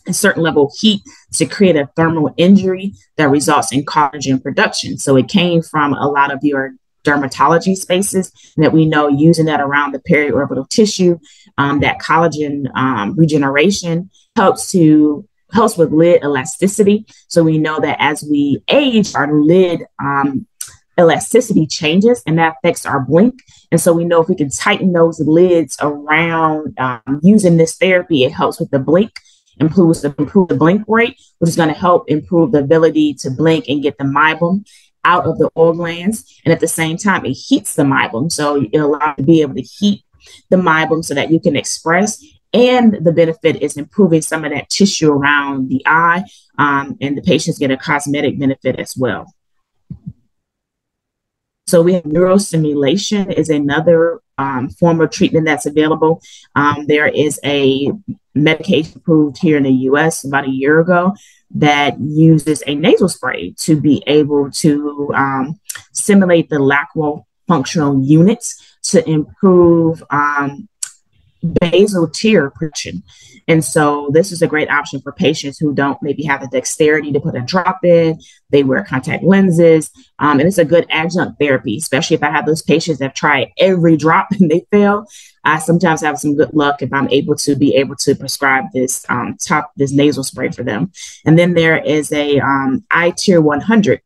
a certain level of heat to create a thermal injury that results in collagen production. So it came from a lot of your dermatology spaces that we know using that around the periorbital tissue, um, that collagen um, regeneration helps to helps with lid elasticity. So we know that as we age, our lid um, elasticity changes and that affects our blink. And so we know if we can tighten those lids around um, using this therapy, it helps with the blink. Improves the, improve the blink rate, which is going to help improve the ability to blink and get the mybum out of the oil glands. And at the same time, it heats the mybum. So it allows you to be able to heat the mybum so that you can express. And the benefit is improving some of that tissue around the eye. Um, and the patients get a cosmetic benefit as well. So we have neurostimulation is another um, form of treatment that's available. Um, there is a medication approved here in the U S about a year ago that uses a nasal spray to be able to um, simulate the lacrimal functional units to improve um, basal tear production. And so this is a great option for patients who don't maybe have the dexterity to put a drop in. They wear contact lenses, um, and it's a good adjunct therapy, especially if I have those patients that try every drop and they fail. I sometimes have some good luck if I'm able to be able to prescribe this um, top this nasal spray for them. And then there is a um, I Tear one hundred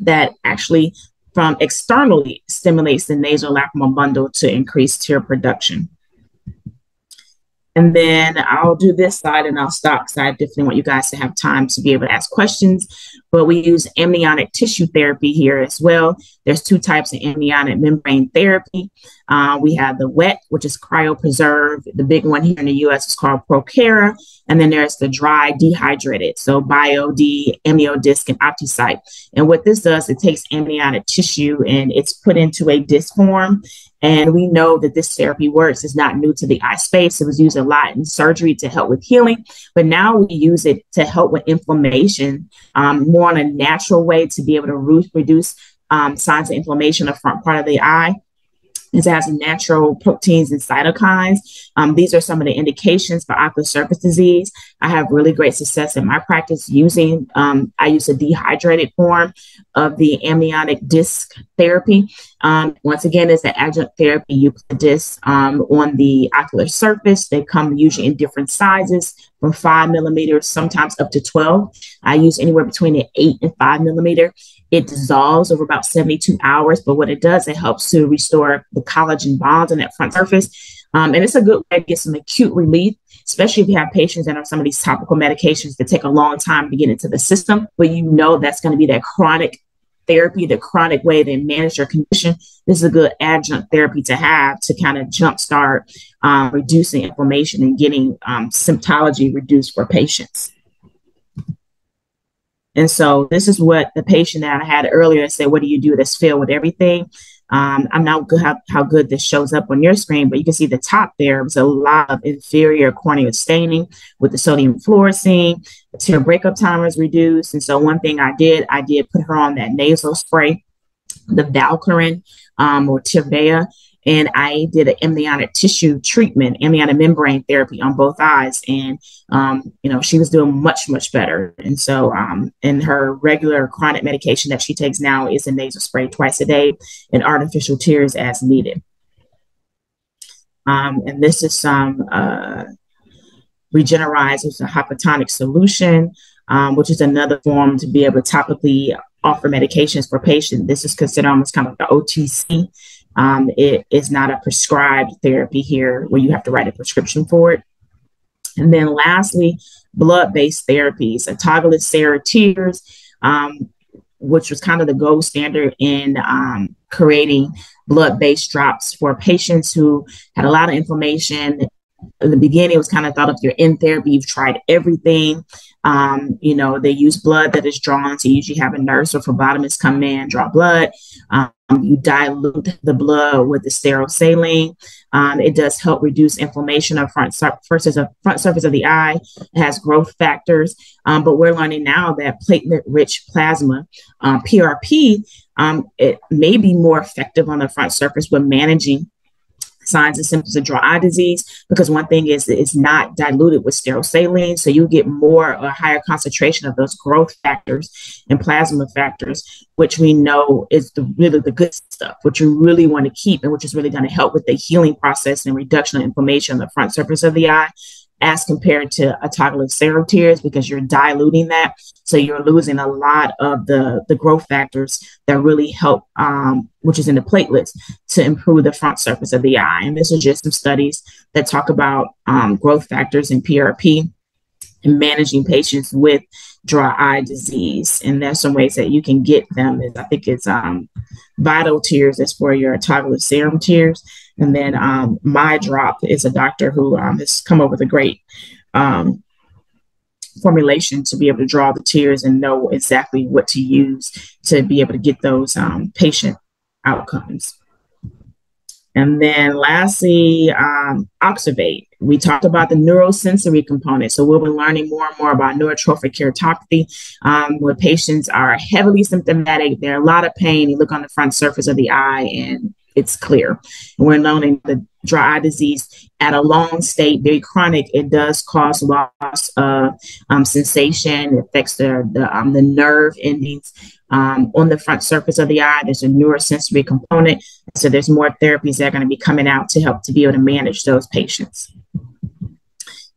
that actually from externally stimulates the nasolacrimal bundle to increase tear production. And then I'll do this side and I'll stop because I definitely want you guys to have time to be able to ask questions. But we use amniotic tissue therapy here as well. There's two types of amniotic membrane therapy. Uh, we have the wet, which is cryopreserved. The big one here in the U S is called Procara. And then there's the dry, dehydrated. So BioD d MEO disc and OptiSite. And what this does, it takes amniotic tissue and it's put into a disc form. And we know that this therapy works. It's not new to the eye space. It was used a lot in surgery to help with healing, but now we use it to help with inflammation um, more on a natural way to be able to re reduce um, signs of inflammation in the front part of the eye. It has natural proteins and cytokines. Um, these are some of the indications for ocular surface disease. I have really great success in my practice using, um, I use a dehydrated form of the amniotic disc therapy. Um, once again, it's an adjunct therapy. You put the disc um, on the ocular surface. They come usually in different sizes from five millimeters, sometimes up to twelve. I use anywhere between an eight and five millimeter. It dissolves over about seventy-two hours, but what it does, it helps to restore the collagen bonds on that front surface. Um, and it's a good way to get some acute relief, especially if you have patients that are some of these topical medications that take a long time to get into the system, but you know that's going to be that chronic therapy, the chronic way they manage your condition. This is a good adjunct therapy to have to kind of jumpstart um, reducing inflammation and getting um, symptomology reduced for patients. And so this is what the patient that I had earlier said, what do you do that's filled with everything? Um, I'm not good how, how good this shows up on your screen, but you can see the top there was a lot of inferior corneal staining with the sodium fluorescein. Tear breakup time was reduced. And so one thing I did, I did put her on that nasal spray, the Valkyrin um, or Tyrvaya, and I did an amniotic tissue treatment, amniotic membrane therapy on both eyes. And, um, you know, she was doing much, much better. And so, um, and her regular chronic medication that she takes now is a nasal spray twice a day and artificial tears as needed. Um, and this is some uh, Regenerize, which is a hypotonic solution, um, which is another form to be able to topically offer medications for patients. This is considered almost kind of like the O T C. Um, it is not a prescribed therapy here where you have to write a prescription for it. And then lastly, blood-based therapies, autologous sera tears, um, which was kind of the gold standard in um, creating blood-based drops for patients who had a lot of inflammation. In the beginning, it was kind of thought if you're in therapy, you've tried everything. Um, you know, they use blood that is drawn. So you usually have a nurse or phlebotomist come in, draw blood. Um, you dilute the blood with the sterile saline. Um, it does help reduce inflammation of front versus a front surface of the eye. It has growth factors. Um, but we're learning now that platelet-rich plasma, uh, P R P, um, it may be more effective on the front surface when managing signs and symptoms of dry eye disease, because one thing is it's not diluted with sterile saline. So you get more or higher concentration of those growth factors and plasma factors, which we know is the really the good stuff, which you really want to keep and which is really going to help with the healing process and reduction of inflammation on the front surface of the eye as compared to autologous sera tears, because you're diluting that. So you're losing a lot of the, the growth factors that really help, um, which is in the platelets, to improve the front surface of the eye. And this is just some studies that talk about um, growth factors and P R P and managing patients with dry eye disease. And there's some ways that you can get them. I think it's um, Vital Tears, that's for your autologous sera tears. And then um, My Drop is a doctor who um, has come up with a great um, formulation to be able to draw the tears and know exactly what to use to be able to get those um, patient outcomes. And then lastly, um, Observate. We talked about the neurosensory component. So we'll be learning more and more about neurotrophic keratopathy, um, where patients are heavily symptomatic. There are a lot of pain. You look on the front surface of the eye and it's clear. And we're learning the dry eye disease at a long state, very chronic. It does cause loss of um, sensation. It affects the, the, um, the nerve endings. Um, on the front surface of the eye, there's a neurosensory component. So there's more therapies that are going to be coming out to help to be able to manage those patients.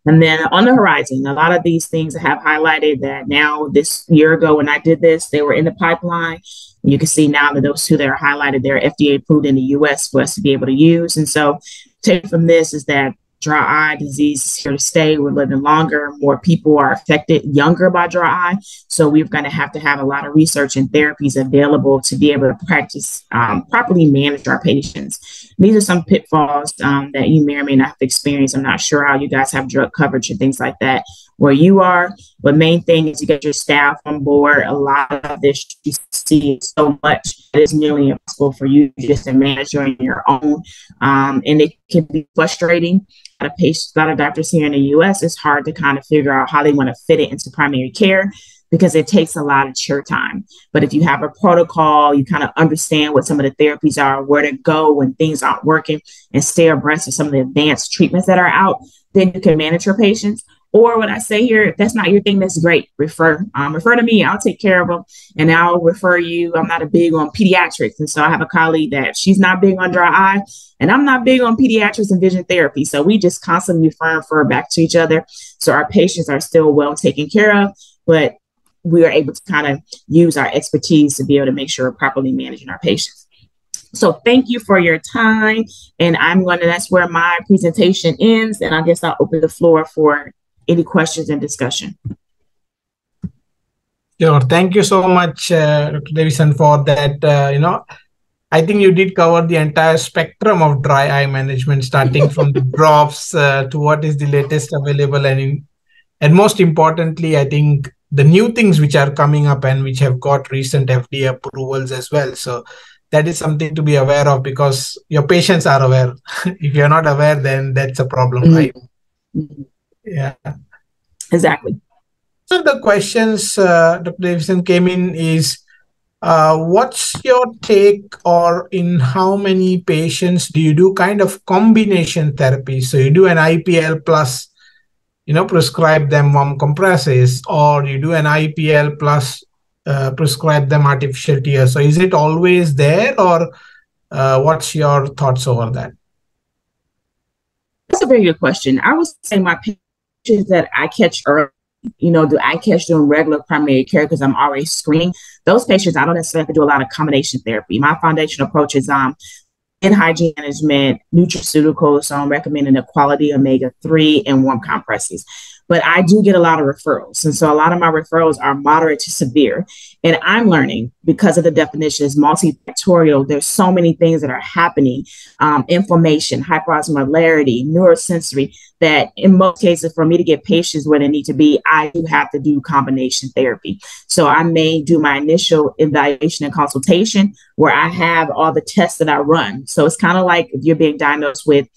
And then on the horizon, a lot of these things I have highlighted that now this year ago when I did this, they were in the pipeline. You can see now that those two that are highlighted, they're F D A approved in the U S for us to be able to use. And so take from this is that dry eye disease is here to stay. We're living longer. More people are affected younger by dry eye. So we're going to have to have a lot of research and therapies available to be able to practice, um, properly manage our patients. These are some pitfalls um, that you may or may not have experienced. I'm not sure how you guys have drug coverage and things like that where you are. But main thing is you get your staff on board. A lot of this you see so much that it's nearly impossible for you just to manage on your own. Um, and it can be frustrating. A lot of patients, a lot of doctors here in the U S, it's hard to kind of figure out how they want to fit it into primary care because it takes a lot of chair time. But if you have a protocol, you kind of understand what some of the therapies are, where to go when things aren't working, and stay abreast of some of the advanced treatments that are out, then you can manage your patients. Or what I say here, if that's not your thing, that's great. Refer, um, refer to me. I'll take care of them and I'll refer you. I'm not a big on pediatrics. And so I have a colleague that she's not big on dry eye and I'm not big on pediatrics and vision therapy. So we just constantly refer and refer back to each other. So our patients are still well taken care of, but we are able to kind of use our expertise to be able to make sure we're properly managing our patients. So thank you for your time. And I'm going to, that's where my presentation ends. And I guess I'll open the floor for any questions and discussion. Sure. Thank you so much, uh, Doctor Davison, for that. Uh, you know, I think you did cover the entire spectrum of dry eye management, starting from the drops uh, to what is the latest available. And, in, and most importantly, I think the new things which are coming up and which have got recent F D A approvals as well. So that is something to be aware of because your patients are aware. If you're not aware, then that's a problem, mm-hmm. right? Mm-hmm. Yeah, exactly. So the questions uh, Doctor Davison came in is, uh, what's your take or in how many patients do you do kind of combination therapy? So you do an I P L plus, you know, prescribe them warm compresses, or you do an I P L plus uh, prescribe them artificial tear. So is it always there, or uh, what's your thoughts over that? That's a very good question. I would say my that I catch early, you know, do I catch doing regular primary care because I'm already screening those patients? I don't necessarily do a lot of combination therapy. My foundational approach is um in hygiene management, nutraceuticals, so I'm recommending a quality omega three and warm compresses. But I do get a lot of referrals. And so a lot of my referrals are moderate to severe. And I'm learning because of the definition is multifactorial. There's so many things that are happening, um, inflammation, hyperosmolarity, neurosensory, that in most cases for me to get patients where they need to be, I do have to do combination therapy. So I may do my initial evaluation and consultation where I have all the tests that I run. So it's kind of like if you're being diagnosed with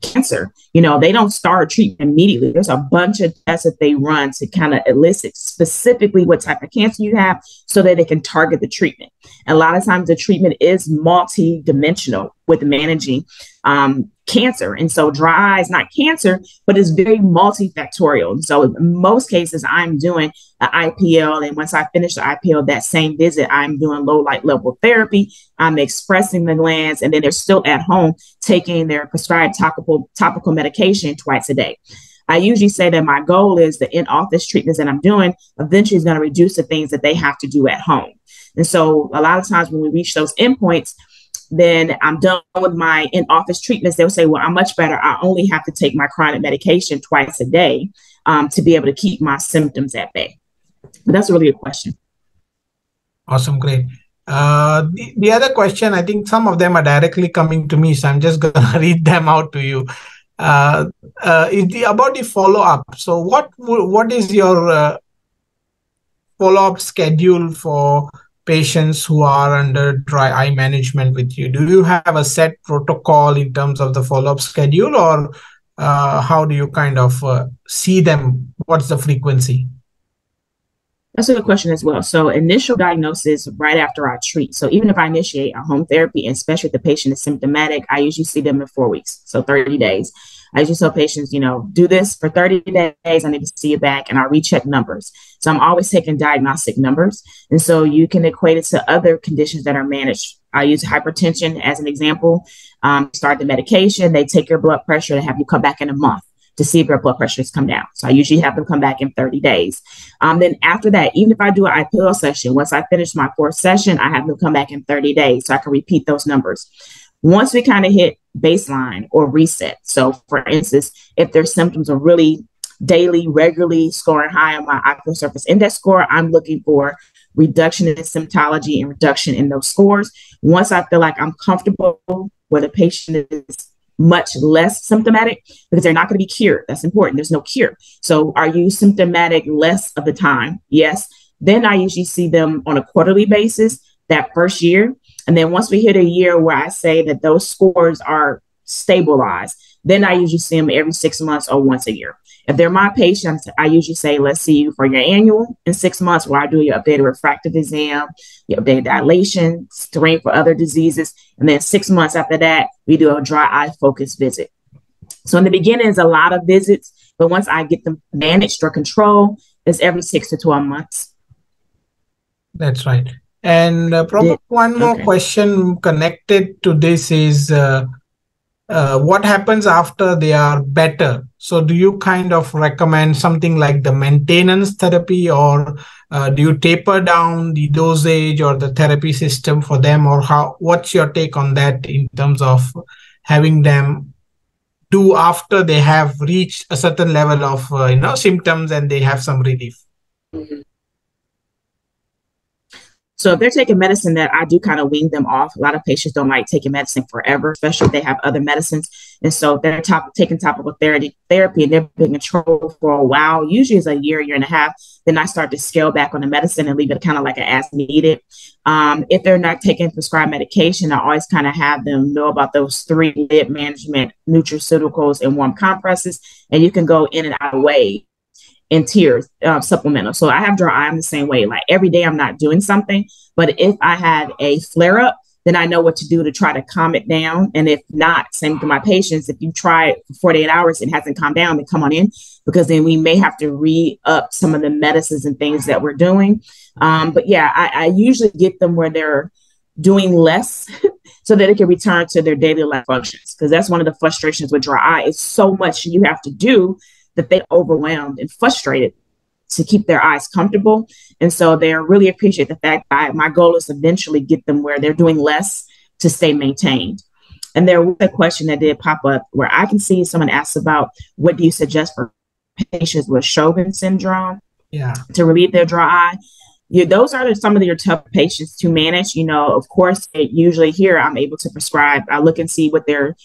cancer, you know, they don't start treatment immediately. There's a bunch of tests that they run to kind of elicit specifically what type of cancer you have so that they can target the treatment. And a lot of times the treatment is multi-dimensional with managing um, cancer. And so dry eye is not cancer, but it's very multifactorial. And so in most cases I'm doing an I P L. And once I finish the I P L, that same visit, I'm doing low light level therapy. I'm expressing the glands, and then they're still at home taking their prescribed topical, topical medication twice a day. I usually say that my goal is the in-office treatments that I'm doing eventually is going to reduce the things that they have to do at home. And so a lot of times when we reach those endpoints, then I'm done with my in-office treatments. They'll say, well, I'm much better. I only have to take my chronic medication twice a day um, to be able to keep my symptoms at bay. But that's a really good question. Awesome. Great. Uh, the, the other question, I think some of them are directly coming to me, so I'm just going to read them out to you. Uh, uh, is the, about the follow-up. So what, what is your uh, follow-up schedule for patients who are under dry eye management with you? Do you have a set protocol in terms of the follow-up schedule, or uh, how do you kind of uh, see them? What's the frequency? That's a good question as well. So initial diagnosis right after I treat. So even if I initiate a home therapy, and especially if the patient is symptomatic, I usually see them in four weeks, so thirty days. I usually tell patients, you know, do this for thirty days. I need to see you back, and I recheck numbers. So I'm always taking diagnostic numbers. And so you can equate it to other conditions that are managed. I use hypertension as an example. Um, start the medication. They take your blood pressure and have you come back in a month to see if your blood pressure has come down. So I usually have them come back in thirty days. Um, then after that, even if I do an eye pillow session, once I finish my fourth session, I have them come back in thirty days. So I can repeat those numbers. Once we kind of hit baseline or reset. So for instance, if their symptoms are really daily, regularly scoring high on my ocular surface index score, I'm looking for reduction in symptology and reduction in those scores. Once I feel like I'm comfortable where the patient is much less symptomatic, because they're not going to be cured. That's important. There's no cure. So are you symptomatic less of the time? Yes. Then I usually see them on a quarterly basis that first year. And then once we hit a year where I say that those scores are stabilized, then I usually see them every six months or once a year. If they're my patients, I usually say, let's see you for your annual in six months where I do your updated refractive exam, your updated dilation, strain for other diseases. And then six months after that, we do a dry eye focused visit. So in the beginning, it's a lot of visits, but once I get them managed or controlled, it's every six to twelve months. That's right. And uh, probably one more okay. question connected to this is uh, uh, what happens after they are better? So do you kind of recommend something like the maintenance therapy, or uh, do you taper down the dosage or the therapy system for them, or how? What's your take on that in terms of having them do after they have reached a certain level of uh, you know symptoms and they have some relief? Mm-hmm. So if they're taking medicine, that I do kind of wean them off. A lot of patients don't like taking medicine forever, especially if they have other medicines. And so if they're top, taking topical therapy, therapy and they've been controlled for a while, usually it's a year, year and a half, then I start to scale back on the medicine and leave it kind of like an as needed. Um, if they're not taking prescribed medication, I always kind of have them know about those three lid management, nutraceuticals, and warm compresses. And you can go in and out of waves and tears uh, supplemental. So I have dry eye, I'm the same way. Like every day I'm not doing something, but if I had a flare up, then I know what to do to try to calm it down. And if not, same to my patients, if you try it for forty-eight hours, it hasn't calmed down, then come on in, because then we may have to re-up some of the medicines and things that we're doing. Um, but yeah, I, I usually get them where they're doing less so that it can return to their daily life functions. Cause that's one of the frustrations with dry eye. It's so much you have to do that they're overwhelmed and frustrated to keep their eyes comfortable. And so they really appreciate the fact that I, my goal is eventually get them where they're doing less to stay maintained. And there was a question that did pop up where I can see someone asked about, what do you suggest for patients with Sjogren syndrome yeah. to relieve their dry eye? Yeah, those are some of your tough patients to manage. You know, of course, it, usually here I'm able to prescribe. I look and see what their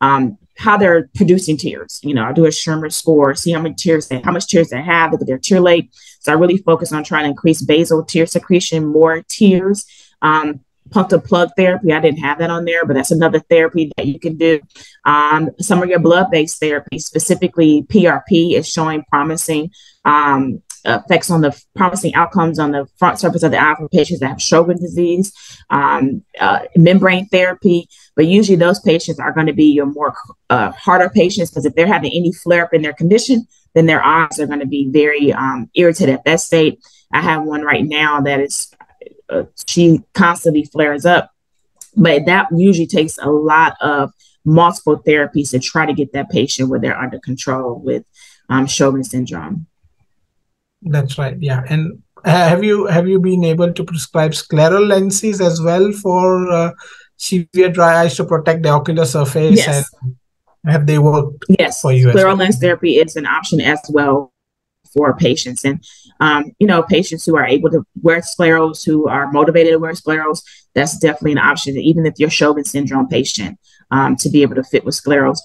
um, how they're producing tears. You know, I do a Schirmer score, see how many tears they, how much tears they have, look at their tear lake. So I really focus on trying to increase basal tear secretion, more tears, um, punctal plug therapy. I didn't have that on there, but that's another therapy that you can do. Um, some of your blood-based therapy, specifically P R P, is showing promising um, effects on the promising outcomes on the front surface of the eye for patients that have Sjogren disease, um, uh, membrane therapy. But usually those patients are going to be your more uh, harder patients, because if they're having any flare up in their condition, then their eyes are going to be very um, irritated at that state. I have one right now that is, uh, she constantly flares up, but that usually takes a lot of multiple therapies to try to get that patient where they're under control with um, Sjogren syndrome. That's right. Yeah. And uh, have you have you been able to prescribe scleral lenses as well for uh, severe dry eyes to protect the ocular surface? Yes. And have they worked yes. for you? Yes. Scleral well? lens therapy is an option as well for patients. And, um, you know, patients who are able to wear sclerals, who are motivated to wear sclerals, that's definitely an option, even if you're Sjogren syndrome patient, um, to be able to fit with sclerals.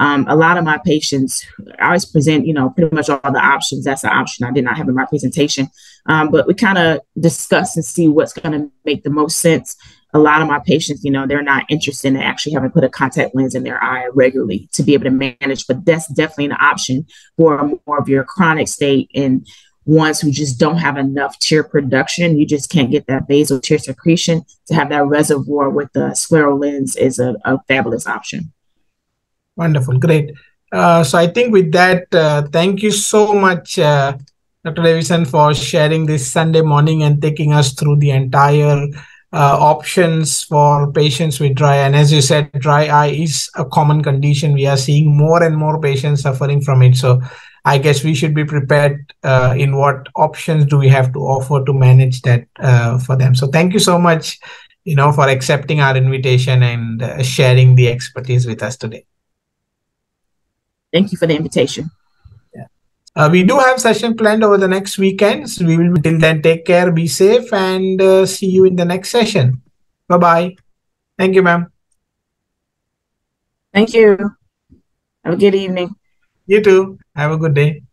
Um, a lot of my patients, I always present, you know, pretty much all the options. That's the option I did not have in my presentation. Um, but we kind of discuss and see what's going to make the most sense. A lot of my patients, you know, they're not interested in actually having put a contact lens in their eye regularly to be able to manage. But that's definitely an option for more of your chronic state and ones who just don't have enough tear production. You just can't get that basal tear secretion. To have that reservoir with the scleral lens is a, a fabulous option. Wonderful. Great. Uh, so I think with that, uh, thank you so much, uh, Doctor Davison, for sharing this Sunday morning and taking us through the entire uh, options for patients with dry eye. And as you said, dry eye is a common condition. We are seeing more and more patients suffering from it. So I guess we should be prepared uh, in what options do we have to offer to manage that uh, for them. So thank you so much, you know, for accepting our invitation and uh, sharing the expertise with us today. Thank you for the invitation. Yeah. Uh, we do have session planned over the next weekends. We will till then take care, be safe, and uh, see you in the next session. Bye-bye. Thank you, ma'am. Thank you. Have a good evening. You too. Have a good day.